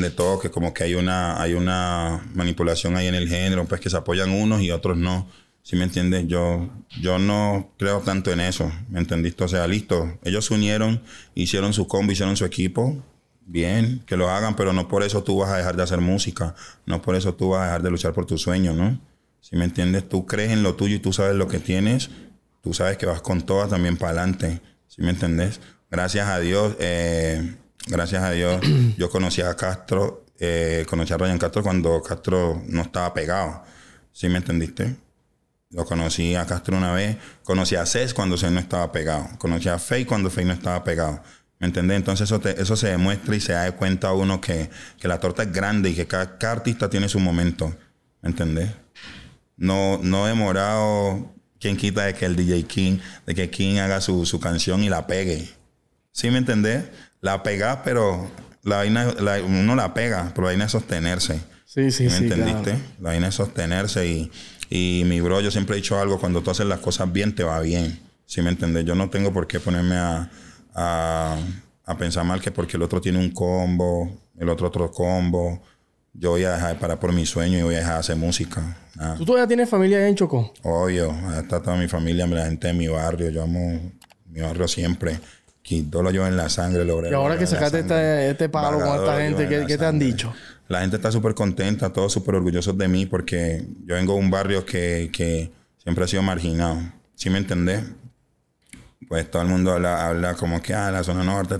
de todo, que como que hay una manipulación ahí en el género, pues que se apoyan unos y otros no. ¿Sí me entiendes? Yo no creo tanto en eso, ¿me entendiste? O sea, listo. Ellos se unieron, hicieron su combo, hicieron su equipo. Bien, que lo hagan, pero no por eso tú vas a dejar de hacer música. No por eso tú vas a dejar de luchar por tus sueños, ¿no? ¿Sí me entiendes? Tú crees en lo tuyo y tú sabes lo que tienes. Tú sabes que vas con todas también para adelante. ¿Sí me entiendes? Gracias a Dios, yo conocí a Castro, conocí a Ryan Castro cuando Castro no estaba pegado. ¿Sí me entendiste? Lo conocí a Castro una vez. Conocí a Cés cuando Cés no estaba pegado. Conocí a Faye cuando Faye no estaba pegado. ¿Me entiendes? Entonces eso se demuestra y se da de cuenta uno que la torta es grande y que cada artista tiene su momento. ¿Me entendés? No he demorado quien quita de que el DJ King, de que King haga su canción y la pegue. ¿Sí me entendés? La pegás, pero la vaina, uno la pega, pero la vaina es sostenerse. Sí, ¿me entendiste? Claro. La vaina es sostenerse y mi bro, yo siempre he dicho algo, cuando tú haces las cosas bien, te va bien. ¿Sí me entendés? Yo no tengo por qué ponerme a pensar mal que porque el otro tiene un combo, el otro combo. Yo voy a dejar de parar por mi sueño y voy a dejar de hacer música. Ah. ¿Tú todavía tienes familia en Chocó? Obvio, allá está toda mi familia, la gente de mi barrio. Yo amo mi barrio siempre. Quibdó lo llevo en la sangre, lo obrero. Y ahora que sacaste este palo con esta gente, ¿qué te han dicho? La gente está súper contenta, todos súper orgullosos de mí porque yo vengo de un barrio que siempre ha sido marginado. ¿Sí me entendés? Pues todo el mundo habla como que, la zona norte,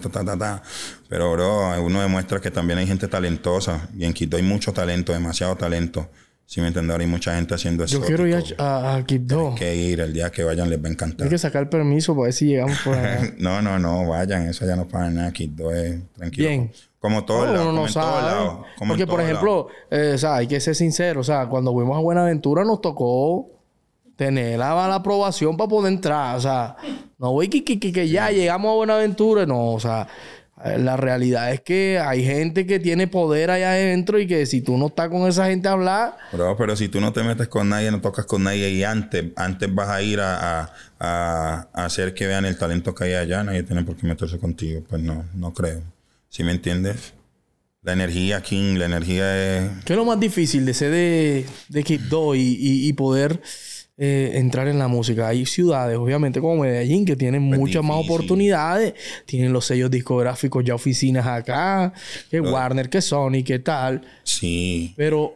Pero, bro, uno demuestra que también hay gente talentosa. Y en Quibdó hay mucho talento, demasiado talento. ¿Sí me entiendes? Ahora hay mucha gente haciendo eso. Yo quiero ir a Quibdó. Hay que ir, el día que vayan les va a encantar. Hay que sacar permiso para ver si llegamos por allá. No, vayan, eso ya no pasa nada. Quibdó es tranquilo. Bien. Como todo el lado, como en todo lado. Porque, por ejemplo, hay que ser sincero. O sea, cuando fuimos a Buenaventura nos tocó tener la aprobación para poder entrar. O sea, no voy que ya llegamos a Buenaventura. No, o sea, la realidad es que hay gente que tiene poder allá adentro y que si tú no estás con esa gente a hablar... Bro, pero si tú no te metes con nadie, no tocas con nadie y antes vas a ir a hacer que vean el talento que hay allá. Nadie tiene por qué meterse contigo. Pues no creo. ¿Sí me entiendes? La energía, King, la energía es... ¿Qué es lo más difícil de ser de Quibdó y poder... entrar en la música? Hay ciudades, obviamente, como Medellín, que tienen muchas más oportunidades. Tienen los sellos discográficos, ya oficinas acá, Warner, que Sony, que tal. Sí. Pero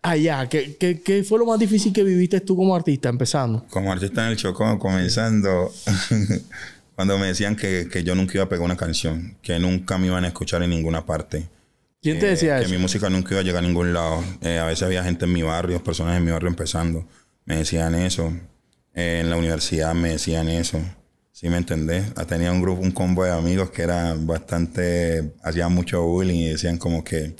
allá, ¿qué fue lo más difícil que viviste tú como artista, empezando? Como artista en el Chocó, comenzando, cuando me decían que yo nunca iba a pegar una canción, que nunca me iban a escuchar en ninguna parte. ¿Quién te decía eso? Que mi música nunca iba a llegar a ningún lado. A veces había gente en mi barrio, personas en mi barrio empezando. Me decían eso. En la universidad me decían eso. ¿Sí me entendés? Tenía un grupo, un combo de amigos que era bastante... Hacían mucho bullying y decían como que...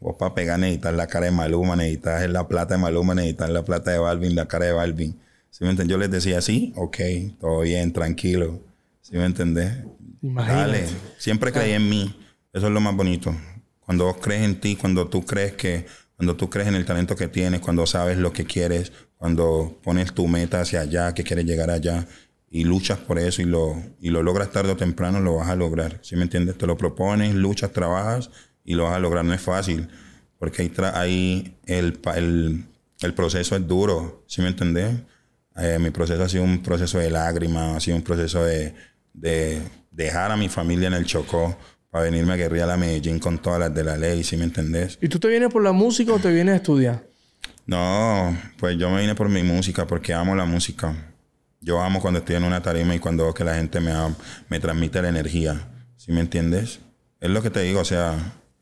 Vos para pegar necesitas la cara de Maluma, necesitas la plata de Maluma, necesitas la plata de Balvin, la cara de Balvin. ¿Sí me entendés? Yo les decía así. Ok, todo bien, tranquilo. ¿Sí me entendés? Imagínate. Dale. Siempre creí en mí. Eso es lo más bonito. Cuando vos crees en ti, cuando tú crees que... Cuando tú crees en el talento que tienes, cuando sabes lo que quieres, cuando pones tu meta hacia allá, que quieres llegar allá, y luchas por eso y lo logras tarde o temprano, lo vas a lograr. ¿Sí me entiendes? Te lo propones, luchas, trabajas y lo vas a lograr. No es fácil, porque ahí el proceso es duro. ¿Sí me entiendes? Mi proceso ha sido un proceso de lágrimas, ha sido un proceso de dejar a mi familia en el Chocó, a venirme a guerrear a Medellín con todas las de la ley, ¿sí me entendés? ¿Y tú te vienes por la música o te vienes a estudiar? No, pues yo me vine por mi música porque amo la música. Yo amo cuando estoy en una tarima y cuando veo que la gente me transmite la energía, ¿sí me entiendes? Es lo que te digo, o sea,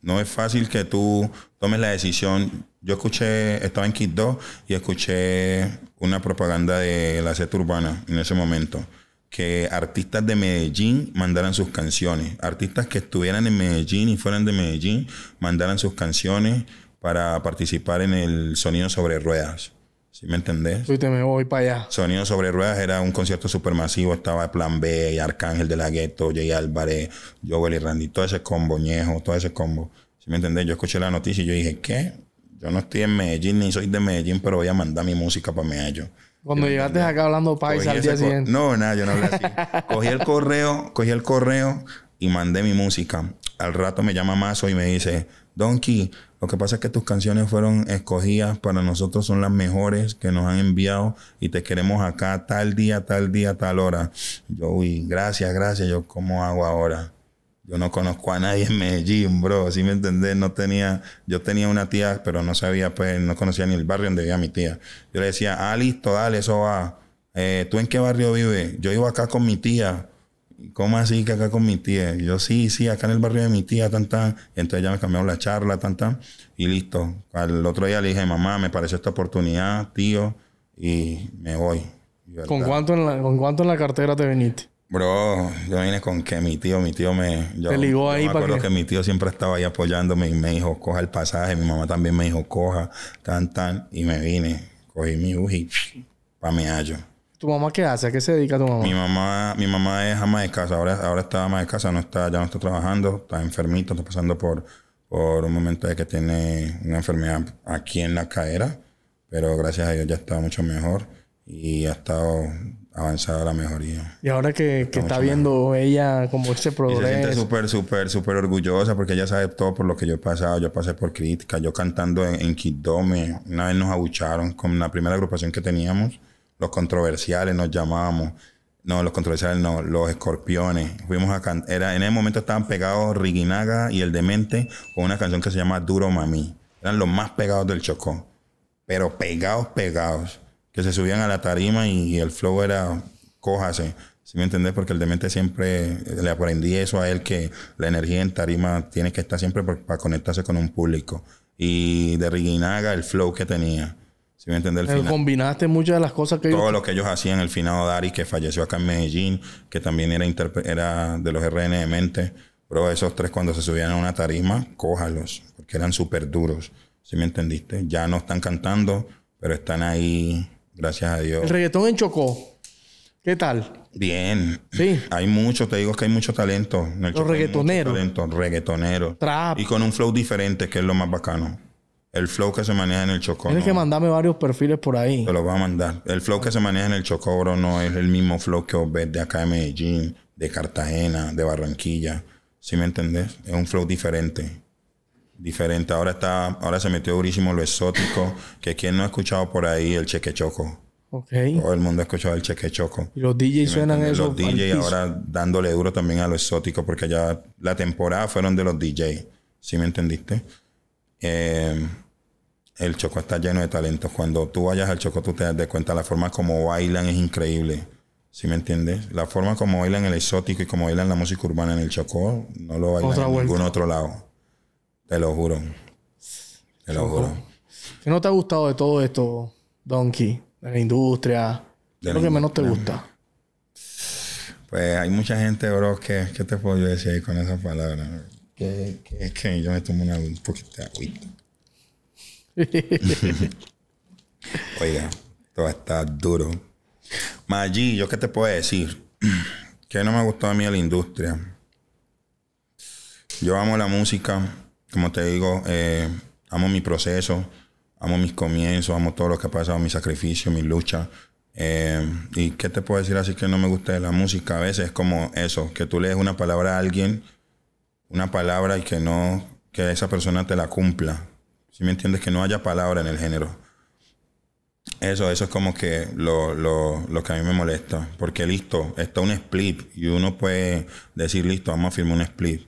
no es fácil que tú tomes la decisión. Yo estaba en Quibdó y escuché una propaganda de la Z Urbana en ese momento, que artistas de Medellín mandaran sus canciones. Artistas que estuvieran en Medellín y fueran de Medellín mandaran sus canciones para participar en el Sonido Sobre Ruedas. ¿Sí me entendés? Uy, me voy para allá. Sonido Sobre Ruedas era un concierto supermasivo. Estaba Plan B, Arcángel de la Gueto, Jay Álvarez, Joel y Randy. Todo ese combo, Ñejo, todo ese combo. ¿Sí me entendés? Yo escuché la noticia y yo dije, ¿qué? Yo no estoy en Medellín, ni soy de Medellín, pero voy a mandar mi música para Medellín. Cuando llegaste acá hablando paisa al día siguiente. No, nada, yo no hablé así. Cogí el correo y mandé mi música. Al rato me llama Mazo y me dice, Donkey, lo que pasa es que tus canciones fueron escogidas, para nosotros son las mejores que nos han enviado y te queremos acá tal día, tal hora. Yo, uy, gracias. Yo, ¿cómo hago ahora? Yo no conozco a nadie en Medellín, bro. ¿Sí me entendés? Yo tenía una tía, pero no sabía, pues, no conocía ni el barrio donde vivía mi tía. Yo le decía, ah, listo, dale, eso va. ¿Tú en qué barrio vives? Yo iba acá con mi tía. ¿Cómo así que acá con mi tía? Y yo, sí, acá en el barrio de mi tía, tan. Y entonces ya me cambiaron la charla, tan. Y listo. Al otro día le dije, mamá, me pareció esta oportunidad, tío, y me voy. Y ¿Con cuánto en la cartera te viniste? Bro, yo vine con que mi tío me... Te ligó ahí para que... Me acuerdo que mi tío siempre estaba ahí apoyándome y me dijo, coja el pasaje. Mi mamá también me dijo, coja, tan. Y me vine. Cogí mi uji para Medallo. ¿Tu mamá qué hace? ¿A qué se dedica tu mamá? Mi mamá es ama de casa. Ahora está ama de casa. Ya no está trabajando. Está enfermito. Está pasando por un momento de que tiene una enfermedad aquí en la cadera. Pero gracias a Dios ya está mucho mejor. Y ha estado... avanzada la mejoría. Y ahora que está viendo mejor. Ella como ese progreso. Y se siente súper orgullosa porque ella sabe todo por lo que yo he pasado. Yo pasé por crítica. Yo cantando en Quibdó, una vez nos abucharon con la primera agrupación que teníamos. Los Controversiales nos llamábamos. No, Los Controversiales no. Los Escorpiones. Fuimos a cantar. En ese momento estaban pegados Riginaga y El Demente con una canción que se llama Duro Mami. Eran los más pegados del Chocó. Pero pegados. Que se subían a la tarima y el flow era cójase. ¿Sí me entendés? Porque El Demente siempre le aprendí eso a él, que la energía en tarima tiene que estar siempre para conectarse con un público. Y de Riginaga, el flow que tenía. ¿Sí me entendés? El final. Combinaste muchas de las cosas que... Todo lo que ellos hacían. El finado de Ari, que falleció acá en Medellín, que también era de los RN de Mente. Pero esos tres, cuando se subían a una tarima, cójalos. Porque eran súper duros. ¿Sí me entendiste? Ya no están cantando, pero están ahí... Gracias a Dios. El reggaetón en Chocó, ¿qué tal? Bien. Sí. Hay mucho, te digo que hay mucho talento. En el Chocó reggaetoneros. Reggaetoneros. Trap. Y con un flow diferente, que es lo más bacano. El flow que se maneja en el Chocó. Tienes que mandarme varios perfiles por ahí. Te los voy a mandar. El flow que se maneja en el Chocó, bro, no es el mismo flow que vos ves de acá de Medellín, de Cartagena, de Barranquilla. ¿Sí me entendés? Es un flow diferente. Ahora se metió durísimo lo exótico, que quien no ha escuchado por ahí el Chequechoco. Okay. Todo el mundo ha escuchado el Chequechoco. Y los DJs suenan eso. Los DJs ahora dándole duro también a lo exótico, porque ya la temporada fueron de los DJs. ¿Sí me entendiste? El Chocó está lleno de talentos. Cuando tú vayas al Chocó, tú te das de cuenta, la forma como bailan es increíble. ¿Sí me entiendes? La forma como bailan el exótico y como bailan la música urbana en el Chocó, no lo bailan en ningún otro lado. Te lo juro. ¿Qué no te ha gustado de todo esto, Donkey? De la industria. ¿Qué es lo que menos te gusta? Pues hay mucha gente, bro, que... ¿Qué te puedo yo decir ahí con esas palabras? Que yo me tomo un poquito de agüita. Oiga, todo está duro. Maggi, ¿yo qué te puedo decir? ¿Qué no me ha gustado a mí de la industria? Yo amo la música... Como te digo, amo mi proceso, amo mis comienzos, amo todo lo que ha pasado, mi sacrificio, mi lucha. ¿Y qué te puedo decir así que no me gusta de la música? A veces es como eso, que tú lees una palabra a alguien, una palabra y que esa persona te la cumpla. ¿Sí me entiendes? Que no haya palabra en el género. Eso es como que lo que a mí me molesta. Porque listo, está un split y uno puede decir, listo, vamos a firmar un split.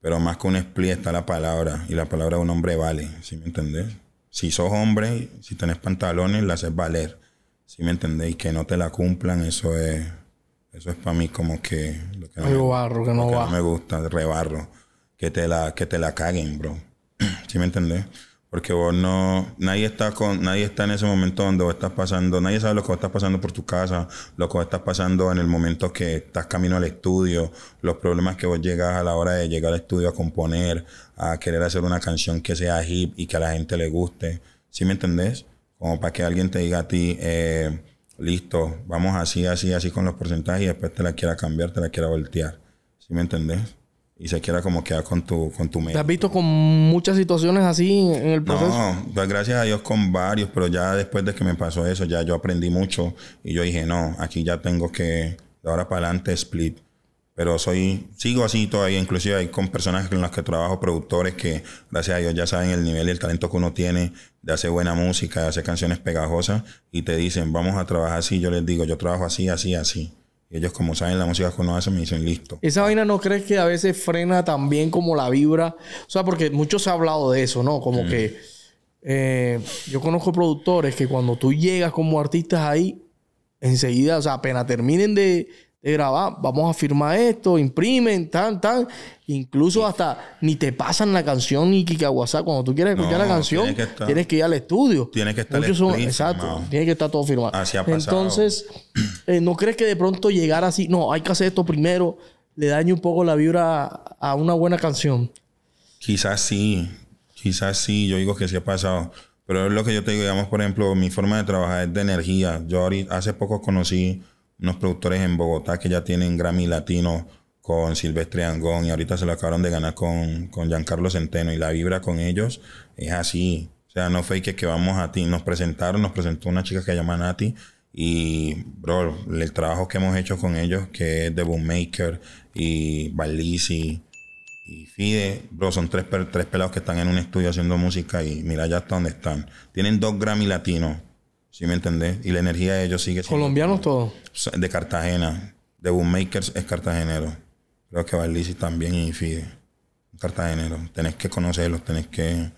Pero más que un split está la palabra. Y la palabra de un hombre vale. ¿Sí me entendés? Si sos hombre, si tenés pantalones, la haces valer. ¿Sí me entendés? Y que no te la cumplan, eso es para mí como que... Lo que no me, barro, que no, lo va. Que no me gusta, rebarro. Que te la caguen, bro. ¿Sí me entendés? Porque vos no... Nadie está en ese momento donde vos estás pasando. Nadie sabe lo que vos estás pasando por tu casa. Lo que vos estás pasando en el momento que estás camino al estudio. Los problemas que vos llegas a la hora de llegar al estudio a componer. A querer hacer una canción que sea hip y que a la gente le guste. ¿Sí me entendés? Como para que alguien te diga a ti... listo, vamos así con los porcentajes. Y después te la quiera cambiar, te la quiera voltear. ¿Sí me entendés? y se quiera como quedar con tu mente. ¿Te has visto con muchas situaciones así en el proceso? No, pues gracias a Dios con varios, pero ya después de que me pasó eso, ya yo aprendí mucho y yo dije, no, aquí ya tengo que, de ahora para adelante, split. Pero soy, sigo así todavía, inclusive hay con personas con las que trabajo, productores que, gracias a Dios, ya saben el nivel y el talento que uno tiene de hacer buena música, de hacer canciones pegajosas, y te dicen, vamos a trabajar así. Yo les digo, yo trabajo así, así, así. Y ellos, como saben la música que uno hace, me dicen, listo. ¿Esa vaina no crees que a veces frena también como la vibra? O sea, porque mucho se ha hablado de eso, ¿no? Como que yo conozco productores que cuando tú llegas como artistas ahí, enseguida, o sea, apenas terminen de grabar, vamos a firmar esto, imprimen, tan, tan. Incluso sí, hasta ni te pasan la canción ni Kikaguasá. Cuando tú quieres escuchar, no, la canción, tienes que ir al estudio. Tienes que estar tiene que estar todo firmado. Así ha pasado. Entonces, ¿no crees que de pronto llegar así, no, hay que hacer esto primero, le daña un poco la vibra a una buena canción? Quizás sí. Quizás sí. Yo digo que sí ha pasado. Pero es lo que yo te digo, digamos, por ejemplo, mi forma de trabajar es de energía. Yo ahorita, hace poco conocí unos productores en Bogotá que ya tienen Grammy Latino con Silvestre Angón, y ahorita se lo acabaron de ganar con Giancarlo Centeno, y la vibra con ellos es así. O sea, no fue que vamos a ti. Nos presentó una chica que se llama Nati, y bro, el trabajo que hemos hecho con ellos, que es The Boom Maker y Balizi y Fide, bro, son tres pelados que están en un estudio haciendo música, y mira ya hasta dónde están. Tienen 2 Grammy Latinos. ¿Sí me entendés? Y la energía de ellos sigue siendo... ¿Colombianos todos? De Cartagena. The Boom Makers es cartagenero. Creo que Balizi también, y Fide. Cartagenero. Tenés que conocerlos, tenés que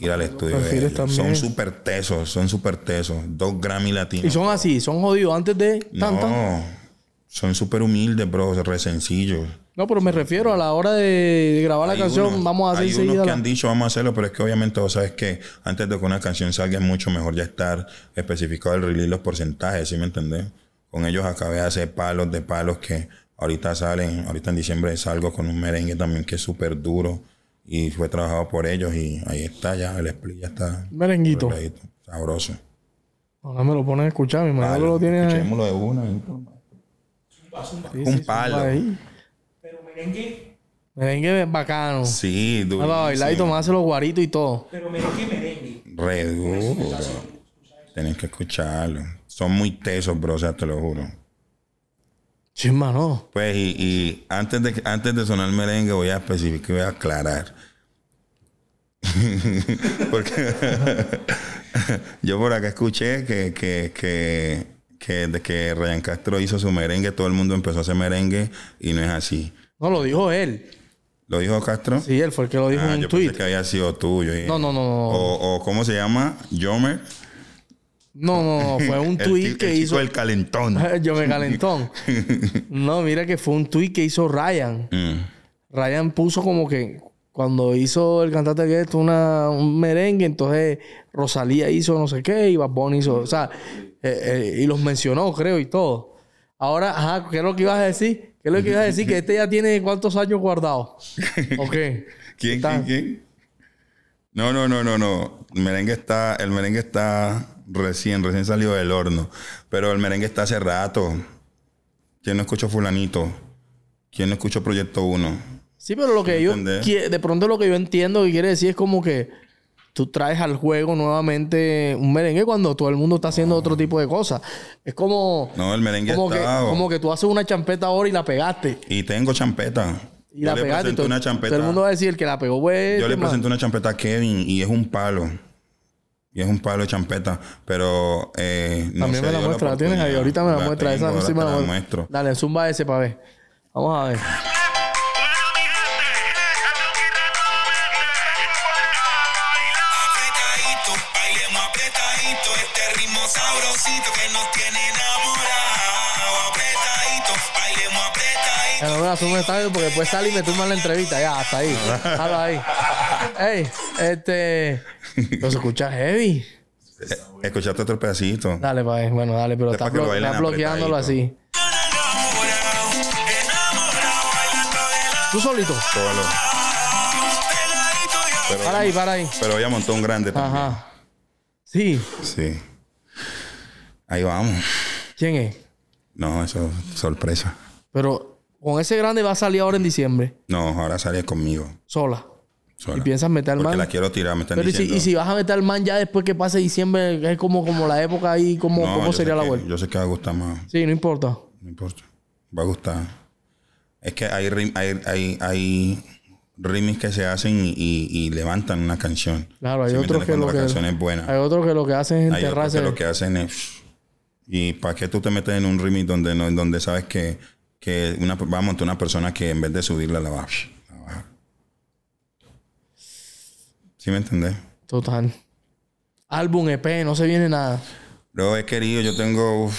ir al estudio de ellos. Son súper tesos, son súper tesos. 2 Grammy Latinos. ¿Y son bro, así? ¿Son jodidos antes de...? No, son súper humildes, bro. Re sencillos. No, pero me refiero a la hora de grabar la canción, vamos a hacer seguida. Hay unos que han dicho, vamos a hacerlo, pero es que obviamente vos sabes que antes de que una canción salga es mucho mejor ya estar especificado el release, los porcentajes, ¿sí me entendés? Con ellos acabé de hacer palos de palos que ahorita salen, ahorita en diciembre salgo con un merengue también que es súper duro y fue trabajado por ellos, y ahí está ya, el split ya está. Merenguito. Sabroso. Ahora me lo ponen a escuchar, mi madre lo tiene ahí. Escuchémoslo de una. Un palo. Merengue. Merengue es bacano. Sí, duro. Para bailar y tomarse los guaritos y todo. Pero merengue. Re duro. Tienes que escucharlo. Son muy tesos, bro. O sea, te lo juro. Chimba, ¿no? Pues, y antes de sonar el merengue voy a especificar y voy a aclarar. Porque yo por acá escuché que desde que Ryan Castro hizo su merengue, todo el mundo empezó a hacer merengue, y no es así. No, lo dijo él. ¿Lo dijo Castro? Sí, él fue el que lo dijo en un tweet. Pensé que había sido tuyo. No, no, no. O ¿cómo se llama? Yomer. No, no, no. Fue un tweet que hizo... el calentón. Yomer Calentón. No, mira que fue un tweet que hizo Ryan. Ryan puso como que... Cuando hizo el cantante que esto un merengue, entonces Rosalía hizo no sé qué y Bad Bunny hizo... O sea, y los mencionó, creo, y todo. Ahora, ajá, ¿qué es lo que ibas a decir? ¿Qué es lo que ibas a decir? Que este ya tiene cuántos años guardado. ¿Ok? ¿Quién? No. El merengue está recién salido del horno. Pero el merengue está hace rato. ¿Quién no escuchó Fulanito? ¿Quién no escuchó Proyecto 1? Sí, pero lo que yo... De pronto lo que yo entiendo que quiere decir es como que tú traes al juego nuevamente un merengue cuando todo el mundo está haciendo otro tipo de cosas. Es como... No, el merengue como que tú haces una champeta ahora y la pegaste. Y tengo champeta. Y yo la pegaste. Una champeta. Todo el mundo va a decir, el que la pegó, güey. Yo le presenté una champeta a Kevin y es un palo. Y es un palo de champeta. Pero... no también me la muestra. ¿La tienes ahí? Ahorita me la muestra. Esa sí me la muestro. Dale, zumba ese para ver. Vamos a ver. No me la sumo un estadio porque después sale y me tumban la entrevista. Ya, hasta ahí. Halo ahí. Ey, ¿los escuchas heavy? Escuchaste otro pedacito. Dale, pa' ver. Bueno, dale, pero estás bloqueándolo así. ¿Tú solito? Solo. Pero para ahí. Pero ella montó un grande también. Ajá. Sí. Ahí vamos. ¿Quién es? No, eso es sorpresa. Pero... Con ese grande va a salir ahora en diciembre. No, ahora sale conmigo. Sola. Sola. Y piensas meter al man. Porque la quiero tirar, me están diciendo. Y si vas a meter al man ya después que pase diciembre, es como la época ahí, ¿cómo sería la vuelta? Yo sé que va a gustar más. Sí, no importa. No importa. Va a gustar. Es que hay remix que se hacen y levantan una canción. Claro, hay otros que lo que... Hay otros que lo que hacen es enterrarse. Hay otros que lo que hacen es... ¿Y para qué tú te metes en un remix donde sabes que va a montar una persona que en vez de subirla la baja? ¿Sí me entendés? Total. Álbum, EP, no se viene nada. Lo he querido. Yo tengo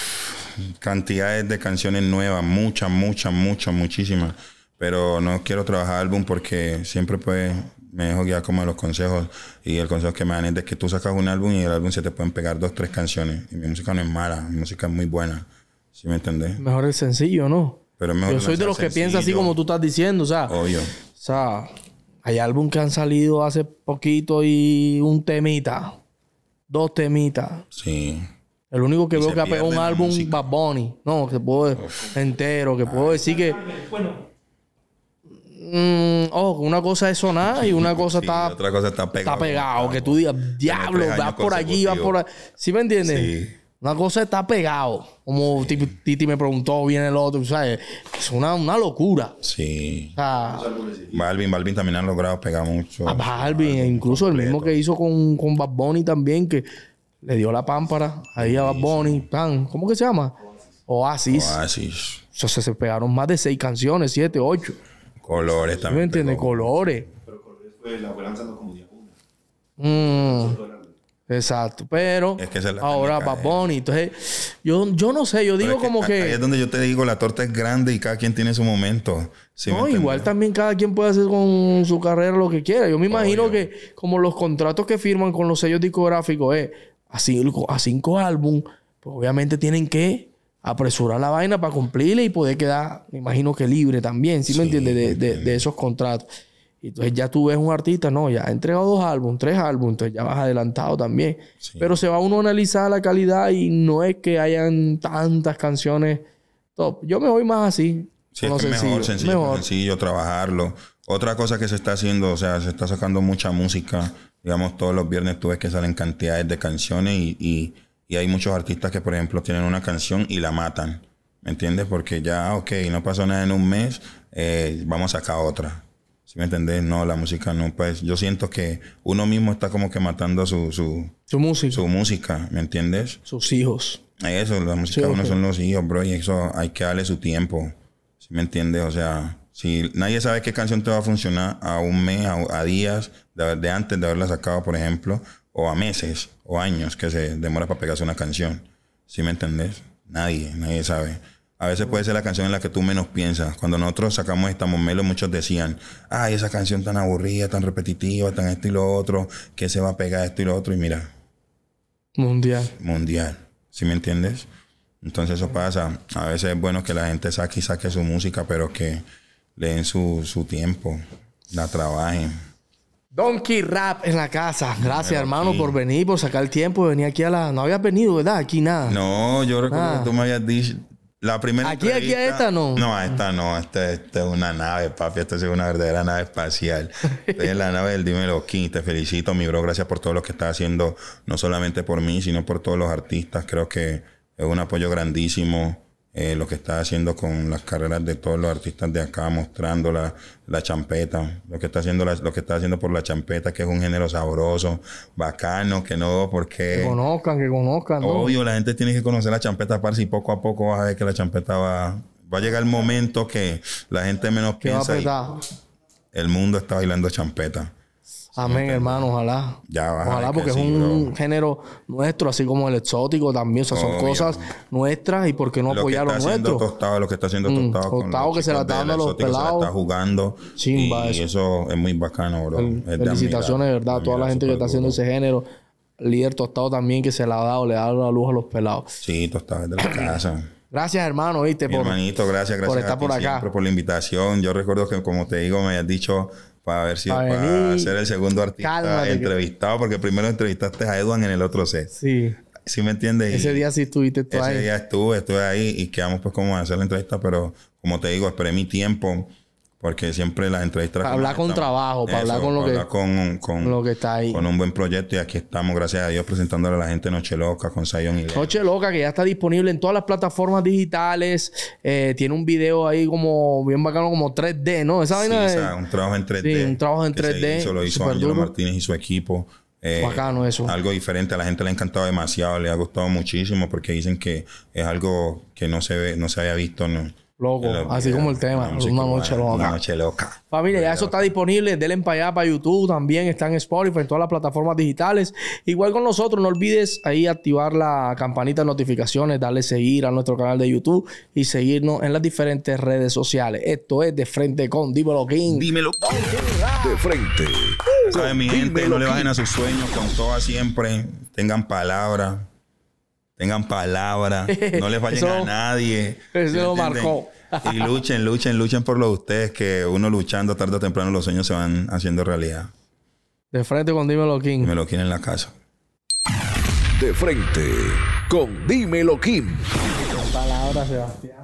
cantidades de canciones nuevas. Muchas, muchísimas. Pero no quiero trabajar álbum porque siempre pues me dejo guiar como a los consejos. Y el consejo que me dan es de que tú sacas un álbum y el álbum se te pueden pegar 2 o 3 canciones. Y mi música no es mala. Mi música es muy buena. ¿Sí me entendés? Mejor el sencillo, ¿no? Pero mejor. Yo soy de los que piensa así como tú estás diciendo. O sea, obvio. O sea, hay álbum que han salido hace poquito y un temita. 2 temitas. Sí. El único que veo que ha pegado un álbum, Bad Bunny. No, que puedo... Uf. Entero. Que puedo decir que... Bueno... una cosa es sonar y una cosa, sí, está, y otra cosa está pegado. Que tú digas, diablo, vas por allí, vas por allí. ¿Sí me entiendes? Sí. Una cosa está pegado. Como sí. Titi me preguntó, viene el otro, ¿sabes? Es una locura. Sí. O sea, Balvin también han logrado pegar mucho. A Balvin, incluso completo. El mismo que hizo con Bad Bunny también, que le dio la pámpara ahí a Bad Bunny. Tan, ¿cómo que se llama? Oasis. O sea, se pegaron más de 6 canciones, 7, 8. Colores también. ¿Me entiendes? Colores. Pero Colores fue la que lanzando como día 1. Exacto. Pero es que es ahora Bad Bunny. Entonces, yo no sé. Yo digo como que... Ahí es donde yo te digo, la torta es grande y cada quien tiene su momento. ¿Sí no, igual también cada quien puede hacer con su carrera lo que quiera. Yo me imagino que como los contratos que firman con los sellos discográficos es a 5 álbumes, pues obviamente tienen que... apresurar la vaina para cumplirle y poder quedar, me imagino que libre también, ¿sí me entiendes? De esos contratos. Entonces ya tú ves un artista, no, ya ha entregado 2 álbumes, 3 álbumes, entonces ya vas adelantado también. Sí. Pero se va uno a analizar la calidad y no es que hayan tantas canciones top. Yo me voy más así. Sí, es que mejor sencillo trabajarlo. Otra cosa que se está haciendo, o sea, se está sacando mucha música. Digamos, todos los viernes tú ves que salen cantidades de canciones y hay muchos artistas que, por ejemplo, tienen una canción y la matan. ¿Me entiendes? Porque ya, ok, no pasó nada en un mes, vamos a sacar otra. ¿Sí me entendés? No, la música no. Pues yo siento que uno mismo está como que matando su música. ¿Me entiendes? Sus hijos. Eso, la música de uno son los hijos, bro. Y eso hay que darle su tiempo. ¿Sí me entiendes? O sea, si nadie sabe qué canción te va a funcionar a un mes, a días, de antes de haberla sacado, por ejemplo... o a meses o años que se demora para pegarse una canción. ¿Sí me entendés? Nadie sabe. A veces puede ser la canción en la que tú menos piensas. Cuando nosotros sacamos Estamos Melos, muchos decían, ay, esa canción tan aburrida, tan repetitiva, tan esto y lo otro, que se va a pegar esto y lo otro. Y mira. Mundial. ¿Sí me entiendes? Entonces eso pasa. A veces es bueno que la gente saque su música, pero que le den su tiempo, la trabajen. Donkey Rap en la casa. Gracias, hermano, por venir, por sacar el tiempo de venir aquí a la... No habías venido, ¿verdad? Aquí nada. No, yo recuerdo que tú me habías dicho... La primera entrevista... ¿Aquí a esta no? No, a esta no. Esta es una nave, papi. Esta es una verdadera nave espacial. Esta es la nave del Dimeloking. Te felicito, mi bro. Gracias por todo lo que estás haciendo. No solamente por mí, sino por todos los artistas. Creo que es un apoyo grandísimo lo que estás haciendo con las carreras de todos los artistas de acá, mostrando la champeta, lo que está haciendo por la champeta, que es un género sabroso, bacano, que no, porque... Que conozcan. Obvio, ¿no? La gente tiene que conocer la champeta, parce, y poco a poco vas a ver que la champeta va a llegar el momento que la gente menos piensa y el mundo está bailando champeta. Amén, hermano, ojalá. Ya va. Ojalá, porque es un género nuestro, así como el exótico también. O sea, son cosas nuestras y por qué no apoyar lo nuestro. Lo que está haciendo Tostado, que se la está dando a los pelados. Se la está jugando. Chimba, y eso es muy bacano, bro. Felicitaciones, de verdad, toda la gente que está haciendo ese género. Líder Tostado también, que se la ha dado, le da la luz a los pelados. Sí, Tostado es de la casa. Gracias, hermano, ¿viste? Hermanito, gracias por estar por acá. Siempre por la invitación. Yo recuerdo que, como te digo, me habías dicho... Para ser el segundo artista entrevistado, porque primero entrevistaste a Edwin en el otro set. Sí. ¿Sí me entiendes? Ese día sí estuviste tú ahí. Ese día estuve ahí y quedamos pues como a hacer la entrevista, pero como te digo, esperé mi tiempo porque siempre las entrevistas... Para hablar con trabajo, para hablar con lo que... con lo que está ahí. Con un buen proyecto y aquí estamos, gracias a Dios, presentándole a la gente Noche Loca con Zion y Lennox. Noche Loca, que ya está disponible en todas las plataformas digitales. Tiene un video ahí como bien bacano, como 3D, ¿no? Esa vaina sí, un trabajo en 3D. Sí, un trabajo en 3D. Se lo hizo Angelo Martínez y su equipo. Bacano eso. Algo diferente. A la gente le ha encantado demasiado, le ha gustado muchísimo porque dicen que es algo que no se ve, no se había visto, ¿no? Loco, así como el tema, una noche loca. Una noche loca. Familia, ya eso está disponible. Denle para allá, para YouTube también. Está en Spotify, en todas las plataformas digitales. Igual con nosotros, no olvides ahí activar la campanita de notificaciones, darle seguir a nuestro canal de YouTube y seguirnos en las diferentes redes sociales. Esto es De Frente con Dimeloking. Dimeloking. De Frente. ¿Saben, mi gente? No le bajen a sus sueños, con todas siempre. Tengan palabras. Tengan palabra, no les fallen a nadie. Eso lo marcó. Y luchen por lo de ustedes, que uno luchando tarde o temprano los sueños se van haciendo realidad. De Frente con Dimeloking. Dimeloking en la casa. De Frente con Dimeloking. Palabra, Sebastián.